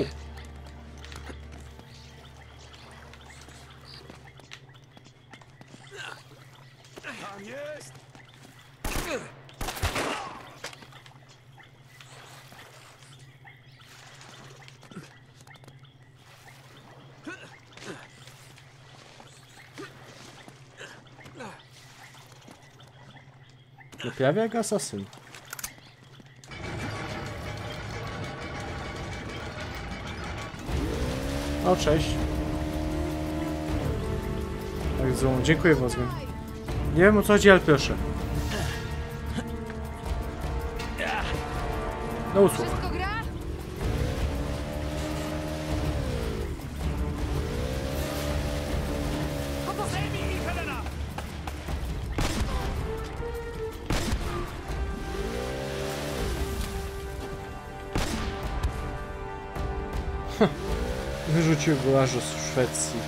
Prawie jak asasyn. O, cześć. Tak, złą. Dziękuję bardzo. Nie wiem, o co chodzi, ale proszę. Do usług. Wyrzucił golarzu z Szwecji.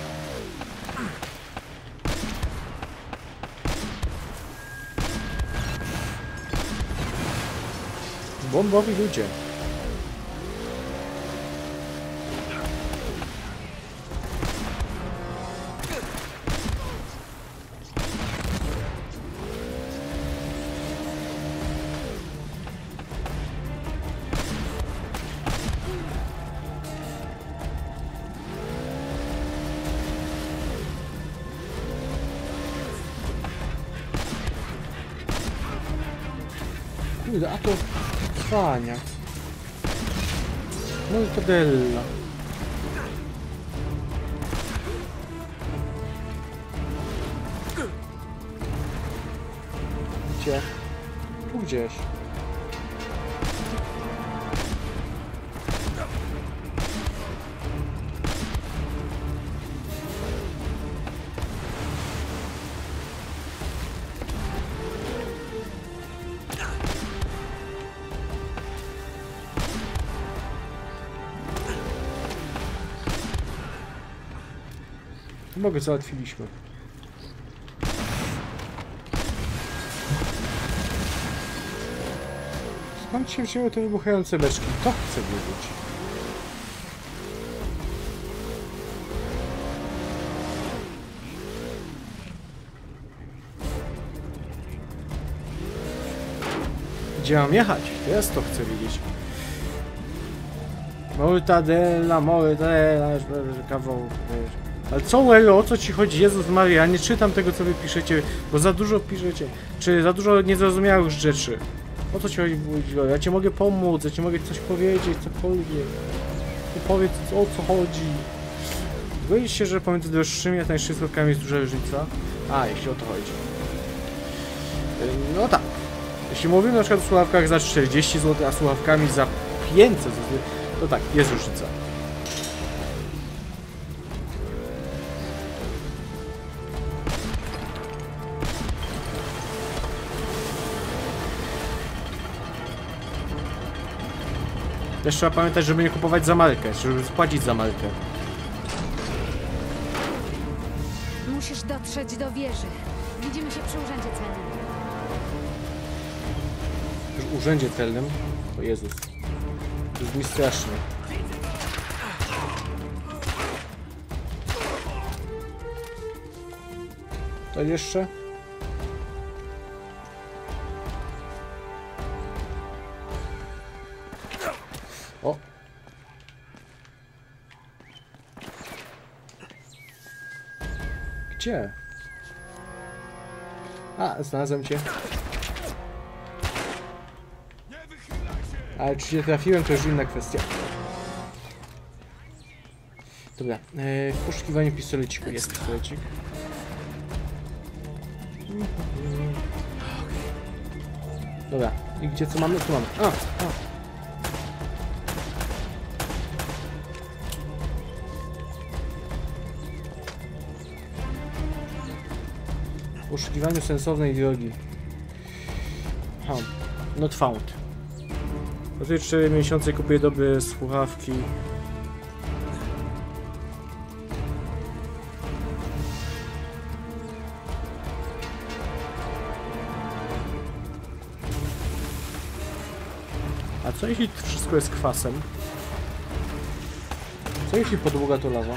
Bombowi ludzie. A to fania. Molto bella. Gdzie? Tu gdzieś. Mogę, załatwiliśmy. Skąd się wzięły te wybuchające beczki? To chcę wiedzieć. Gdzie mam jechać? Teraz to chcę wiedzieć. Mortadella, kawał. Ale co, Elo, o co ci chodzi? Jezus Maria, ja nie czytam tego, co wy piszecie, bo za dużo piszecie. Czy za dużo niezrozumiałych rzeczy. O co ci chodzi? Ja cię mogę pomóc, ja cię mogę coś powiedzieć, cokolwiek. Powiedz, o co chodzi. Wyjście, że pomiędzy droższymi a tańszymi słodkami jest duża różnica. A, jeśli o to chodzi. No tak. Jeśli mówimy na przykład o słuchawkach za 40 zł, a słuchawkami za 500 zł, to tak, jest różnica. Też trzeba pamiętać, żeby nie kupować za markę, żeby spłacić za markę. Musisz dotrzeć do wieży. Widzimy się przy urzędzie celnym. Przy urzędzie celnym? O Jezus. To jest mi straszne. To jeszcze? Gdzie? A, znalazłem cię. Nie wychylaj się! Ale czy się trafiłem, to już inna kwestia. Dobra, w poszukiwaniu pistoleciku jest pistolecik. Dobra, i gdzie co mamy? Tu mamy. A. W poszukiwaniu sensownej drogi. Ha, not found. Po tych 4 miesiące kupię dobre słuchawki. A co jeśli wszystko jest kwasem? Co jeśli podłoga to lawa?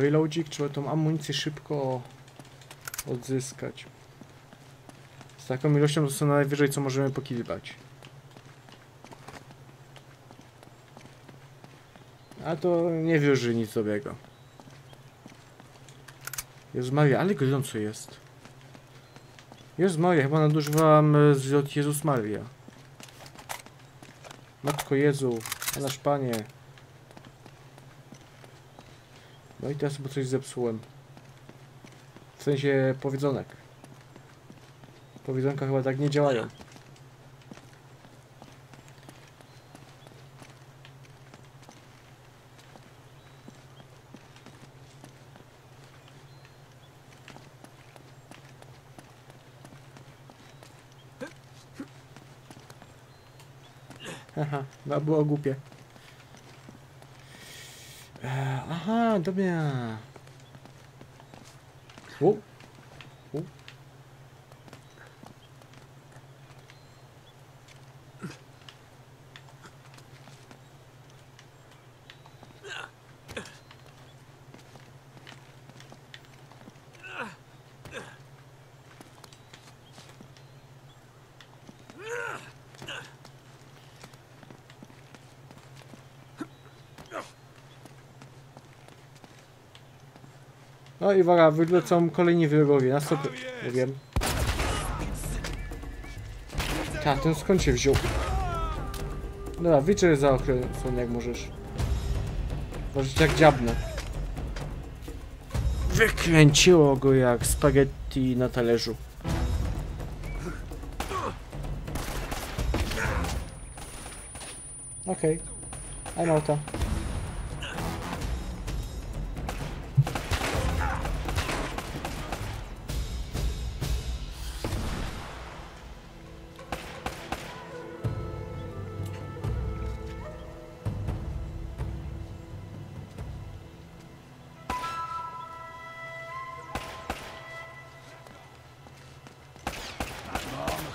Reloadzik, trzeba tą amunicję szybko odzyskać. Z taką ilością to są najwyżej co możemy pokiwać. A to nie wierzy nic dobrego. Jezus Maria, ale gorąco jest. Jezus Maria, chyba nadużywam zwrot Jezus Maria. Matko Jezu, a nasz Panie. No i teraz chyba coś zepsułem. W sensie powiedzonek. Powiedzonka chyba tak nie działają. Haha, no było głupie. Aha, dobra. U. No i uwaga, wylecą kolejni wrogowie, na stopę, nie wiem. Ta, ten skąd się wziął? Dobra, wyczer za okręcą, jak możesz. Możesz jak dziabnę. Wykręciło go jak spaghetti na talerzu. Okej, okay. I'm outa.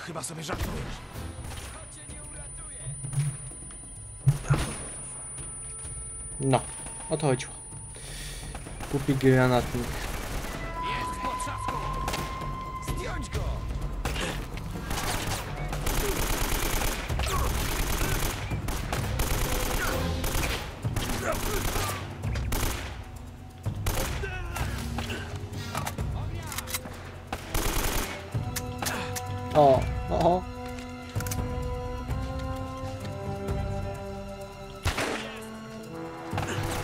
Chyba sobie żartujesz. No, o to chodziło. Kupi granatnik. Zdjąć go! O! Oho.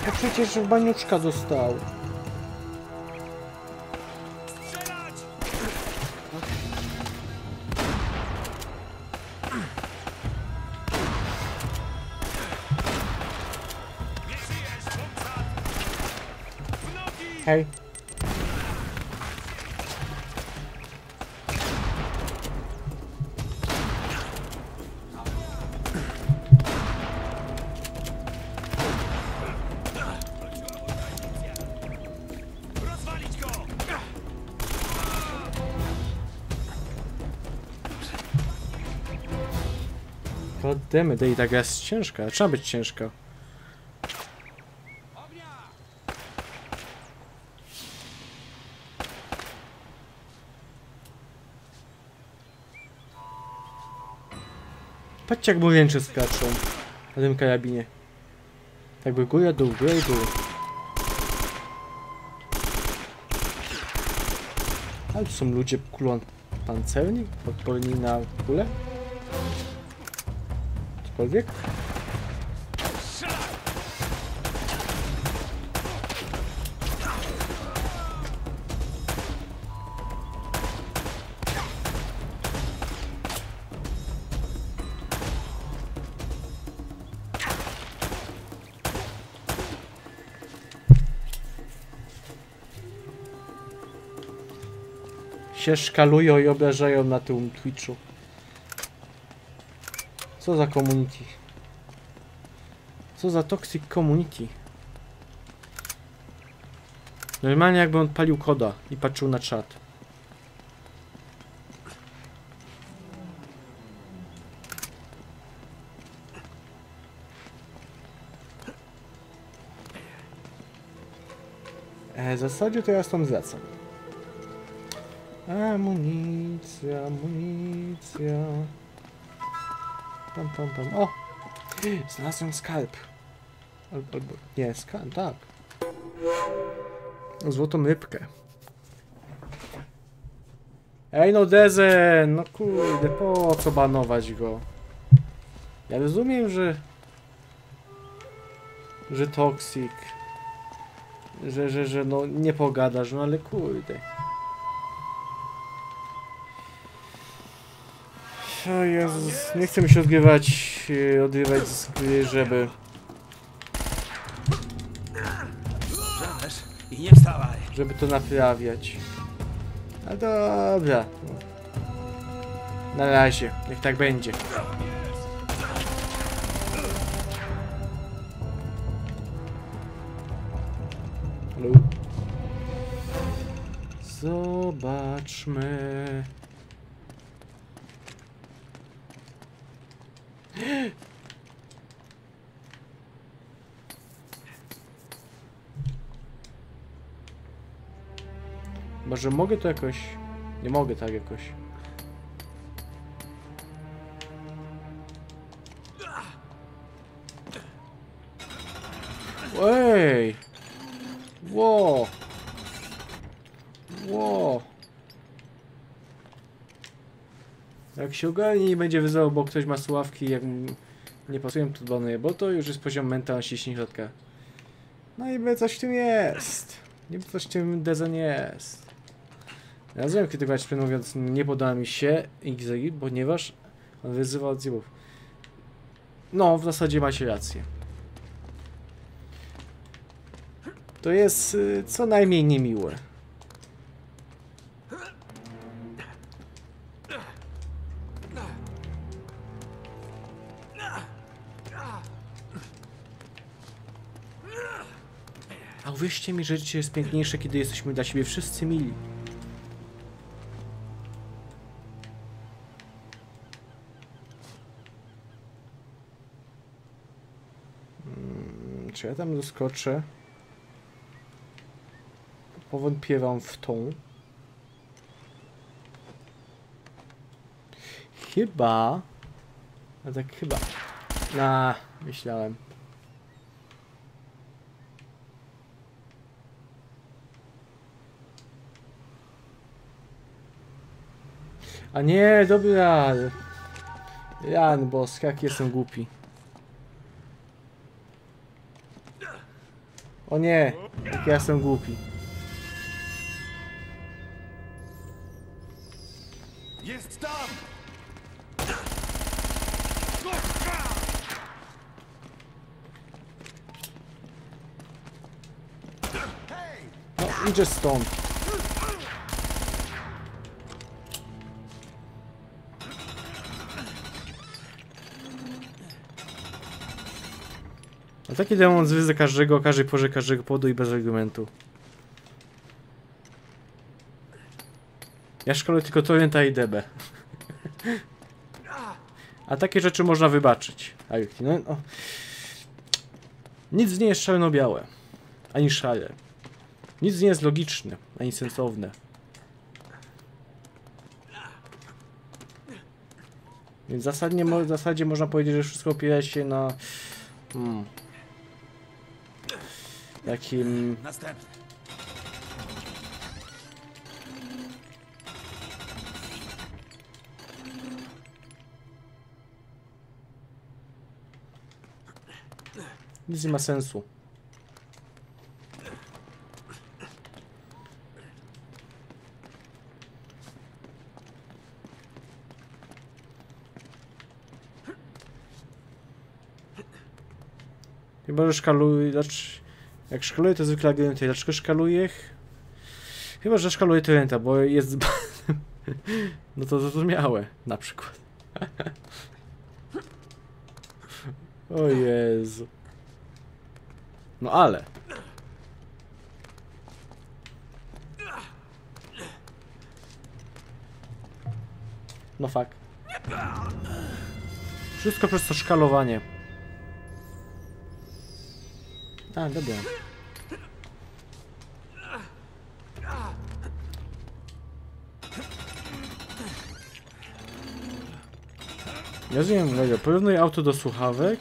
A przecież baniuczka został. Hej. Goddammit, i ta gra jest ciężka. Trzeba być ciężka. Patrzcie, jak burieńczy skaczą na tym karabinie. Jakby góra, dół, góra i dół. Ale tu są ludzie kulą pancerni? Odporni na kulę? Cokolwiek? Się szkalują i obrażają na tym Twitchu. Co za community? Co za toxic community? Normalnie jakby on palił koda i patrzył na czat. W zasadzie to ja stąd wracam. Amunicja, amunicja. Tam, tam, tam. O! Znalazłem skarb. Albo nie, skarb, tak. Złotą rybkę. Ej no Dezen! No kurde, po co banować go? Ja rozumiem, że toksik. Że no nie pogadasz, no ale kurde. O Jezus, nie chcę mi się odrywać z gry, żeby... żeby to naprawiać. No dobra. Na razie, niech tak będzie. Halo? Zobaczmy... Chyba, że mogę to jakoś... Nie mogę tak jakoś. Ej! Wow! Wow! Jak się ogarnie i będzie wyzwał, bo ktoś ma sławki, jak nie pasują, to banuję, bo to już jest poziom mentalności śniżotka. No i by coś w tym jest. Niby coś w tym Dezen jest. Ja rozumiem, kiedy grać, mówiąc, nie podoba mi się XY, ponieważ on wyzywa od zimów. No, w zasadzie macie rację. To jest co najmniej niemiłe. Wierzcie mi, że życie jest piękniejsze, kiedy jesteśmy dla siebie wszyscy mili. Czy ja tam doskoczę? Powątpiewam w tą. Chyba... A tak chyba... Na, myślałem. A nie, dobra. Jan bosk, jak jestem głupi. O nie, jak ja jestem głupi. Jest tam. No, idzie stąd. A taki demon zwyza każdego, o każdej porze, każdego powodu i bez argumentu. Ja szkolę tylko Torrenta i Debę. A takie rzeczy można wybaczyć. No, no. Nic z niej jest czarno-białe. Ani szare. Nic z niej jest logiczne. Ani sensowne. Więc w zasadzie można powiedzieć, że wszystko opiera się na... takim... Nic nie ma sensu. Chyba, że szkaluję, jak szkaluję, to zwykle agrenuję. Dlaczego szkaluję? Chyba, że szkaluję torrenta, bo jest z banem. No to zrozumiałe, na przykład. O Jezu. No ale... No fuck. Wszystko przez to szkalowanie. A, dobra. Ja rozumiem, Lego. Porównuj auto do słuchawek.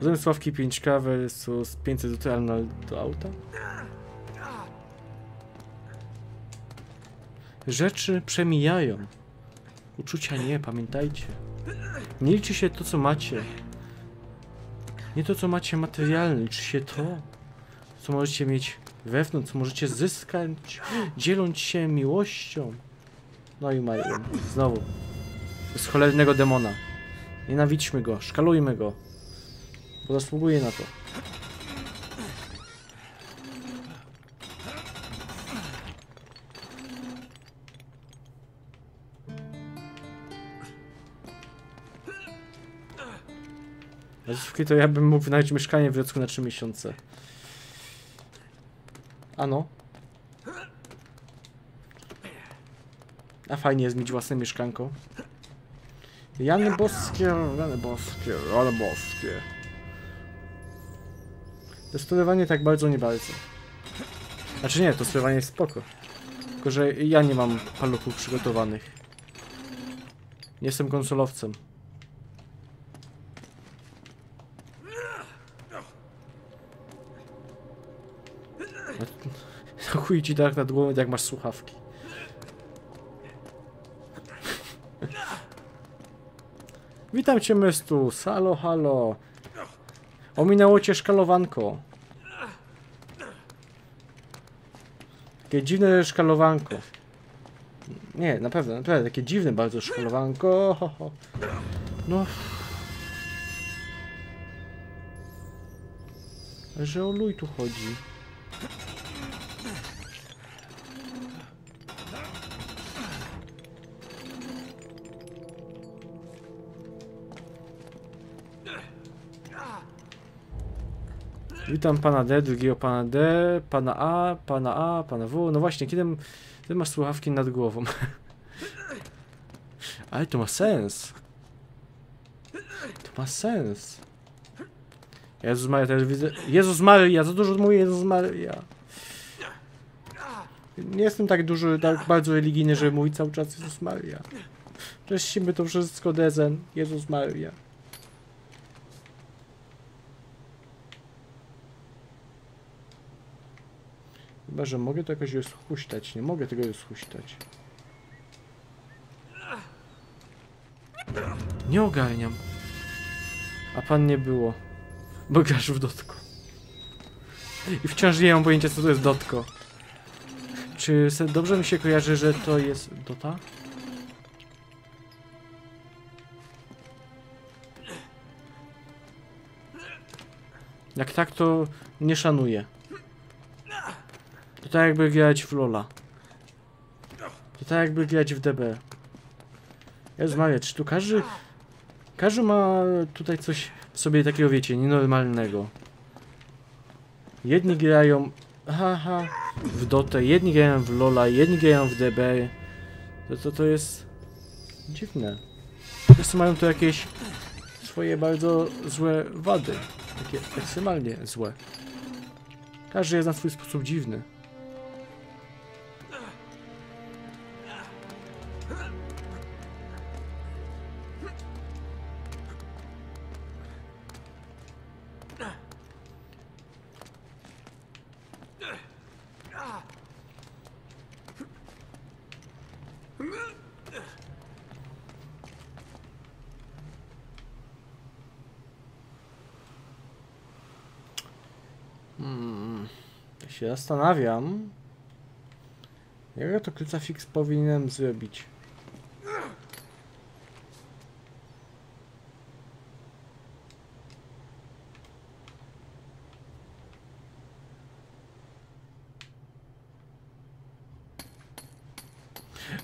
Rozumiem sławki 5K versus 500 zł do auta. Rzeczy przemijają. Uczucia nie, pamiętajcie. Nie liczy się to, co macie. Nie to, co macie materialne, liczy się to, co możecie mieć wewnątrz, co możecie zyskać, dzieląc się miłością. No i mają. Znowu. Z cholernego demona. Nienawidźmy go, szkalujmy go. Bo zasługuje na to. To ja bym mógł wynająć mieszkanie w Wrocławiu na 3 miesiące. Ano. A fajnie jest mieć własne mieszkanko. Jany boskie, Jany boskie, Jany boskie. To sterowanie tak bardzo nie bardzo. Znaczy nie, to sterowanie jest spoko. Tylko, że ja nie mam paluchów przygotowanych. Nie jestem konsolowcem. To chuj ci tak nad głową, jak masz słuchawki. Witam cię, Mystu. Halo, halo. Ominęło cię szkalowanko. Takie dziwne szkalowanko. Nie, naprawdę, takie dziwne bardzo szkalowanko. Ho, ho. No. Że o luj tu chodzi. Witam pana D, drugiego pana D, pana A, pana A, pana W. No właśnie, kiedy masz słuchawki nad głową? Ale to ma sens. To ma sens. Jezus Maria, też widzę. Jezus Maria, za dużo mówię Jezus Maria. Nie jestem tak dużo, tak bardzo religijny, żeby mówić cały czas Jezus Maria. Czyścimy to wszystko, Dezen. Jezus Maria. Chyba, że mogę to jakoś już huśtać. Nie mogę tego już huśtać. Nie ogarniam. A pan nie było. Bo grasz w dotko. I wciąż nie mam pojęcia, co to jest dotko. Czy dobrze mi się kojarzy, że to jest Dota? Jak tak, to nie szanuję. To tak jakby grać w Lola. To tak jakby grać w DB. Jezu Maria, czy tu każdy ma tutaj coś w sobie takiego, wiecie, nienormalnego. Jedni grają w Dotę, jedni grają w Lola, jedni grają w DB. To jest dziwne. Wszyscy mają tu jakieś swoje bardzo złe wady. Takie ekstremalnie złe. Każdy jest na swój sposób dziwny. Się zastanawiam, jak to krucyfiks powinienem zrobić.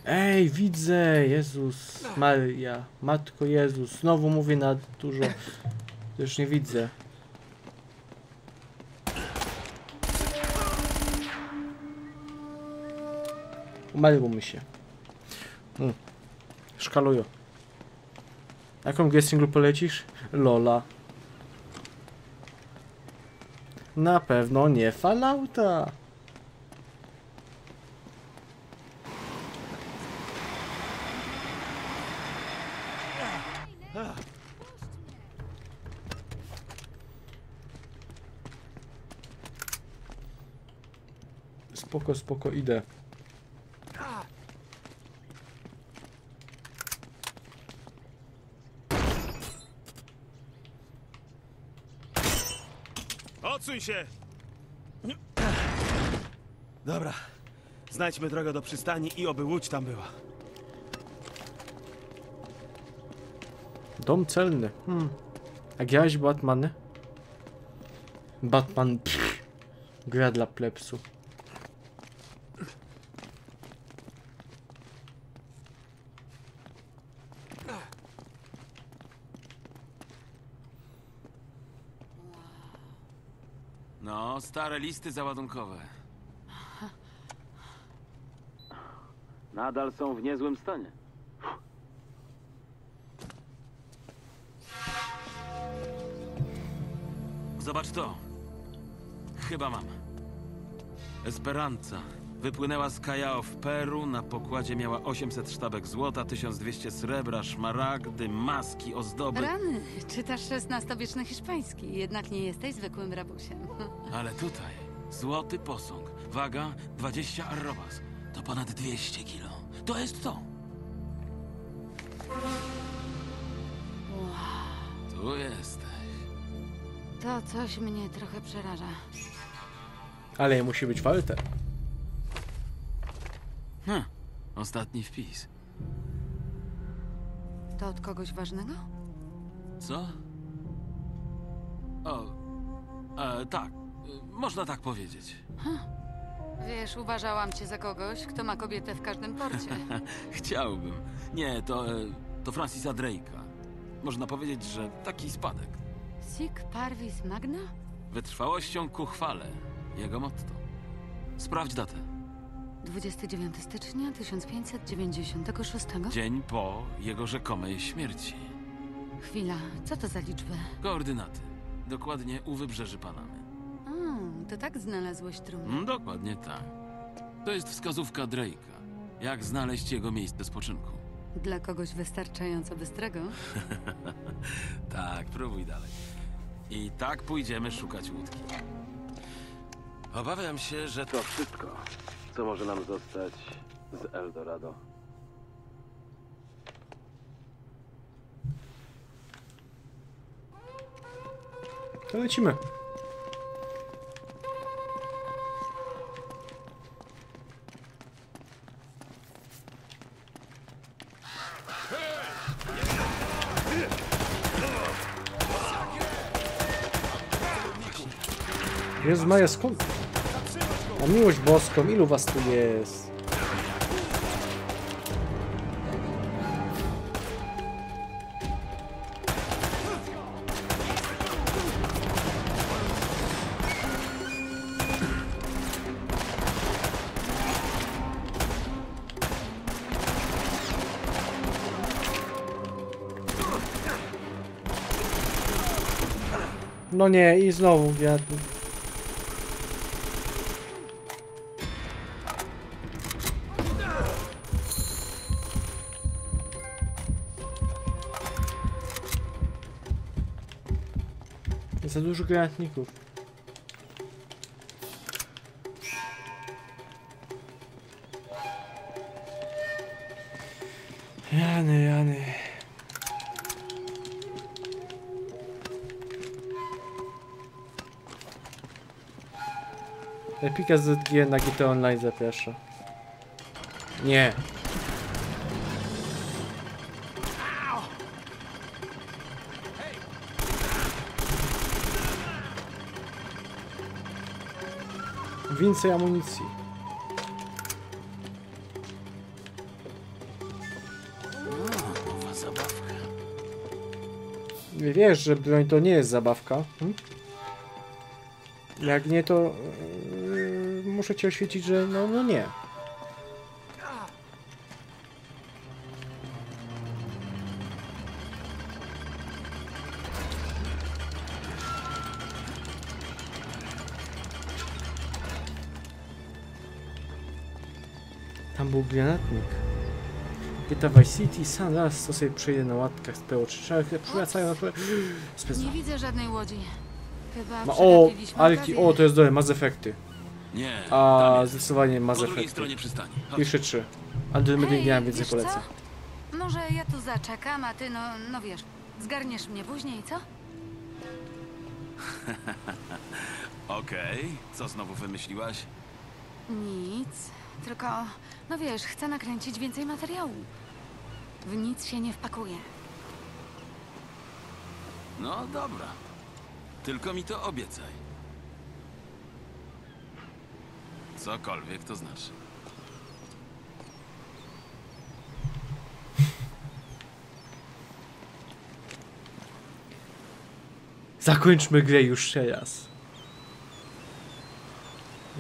Ej, widzę! Jezus Maria, Matko Jezus, znowu mówię na dużo, już nie widzę. Umarło mi się. Szkalują. Jaką grę singlu polecisz? Lola. Na pewno nie Fallouta. Spoko, spoko, idę. Się. Dobra, znajdźmy drogę do przystani i oby łódź tam była. Dom celny. A grałeś Batmany? Batman. Gra dla plebsu. Stare listy załadunkowe. Nadal są w niezłym stanie. Zobacz to. Chyba mam. Esperanza. Wypłynęła z Callao w Peru. Na pokładzie miała 800 sztabek złota, 1200 srebra, szmaragdy, maski, ozdoby. Rany, czytasz XVI-wieczny hiszpański, jednak nie jesteś zwykłym rabusiem. Ale tutaj złoty posąg, waga 20 arrobas, to ponad 200 kilo. To jest to. Wow. Tu jesteś. To coś mnie trochę przeraża. Ale musi być walter. Ostatni wpis. To od kogoś ważnego? Co? O, tak. Można tak powiedzieć. Wiesz, uważałam cię za kogoś, kto ma kobietę w każdym porcie. Chciałbym. Nie, to Francisa Drake'a. Można powiedzieć, że taki spadek. Sic parvis magna? Wytrwałością ku chwale. Jego motto. Sprawdź datę. 29 stycznia 1596? Dzień po jego rzekomej śmierci. Chwila, co to za liczby? Koordynaty. Dokładnie u wybrzeży Panamy. O, to tak znalazłeś trumnę? Dokładnie tak. To jest wskazówka Drake'a. Jak znaleźć jego miejsce spoczynku. Dla kogoś wystarczająco bystrego? Tak, próbuj dalej. I tak pójdziemy szukać łódki. Obawiam się, że to wszystko, co może nam zostać z Eldorado. To lecimy. Jezu Maria, skąd? O miłość boską, ilu was tu jest? No nie, i znowu ja tu... Za dużo granatników. Jany. Epika ZG na GT Online zaprasza. Nie. Więcej amunicji. Nowa zabawka. Wiesz, że broń to nie jest zabawka. Jak nie, to muszę cię oświecić, że no nie. Był granatnik. Geta Vice City, sam raz to sobie przejdę na łatkach z P3. Przywracają na nie widzę żadnej łodzi. Chyba o, Alki, o, to jest dobre, Mass Effecty. Nie. A zdecydowanie Mass Effecty. Jeszcze 3. Andromedy nie miałem, więc nie polecam. Może ja tu zaczekam, a ty no wiesz, zgarniesz mnie później, co? Okej, co znowu wymyśliłaś? Nic. Tylko, no wiesz, chcę nakręcić więcej materiału. W nic się nie wpakuje. No dobra. Tylko mi to obiecaj. Cokolwiek to znaczy. Zakończmy grę już teraz.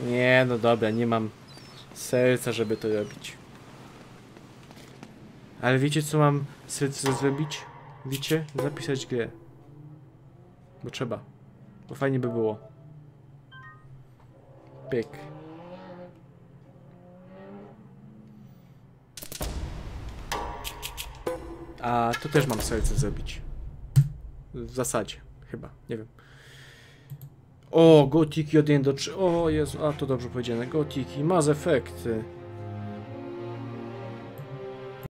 Nie, no dobra, nie mam serca, żeby to robić. Ale wiecie, co mam serce zrobić? Wiecie? Zapisać grę. Bo trzeba. Bo fajnie by było. Pyk. A to też mam serce zrobić. W zasadzie. Chyba. Nie wiem. O, Gothic od 1 do 3. O Jezu, a to dobrze powiedziane. Gothic i Mass Effect.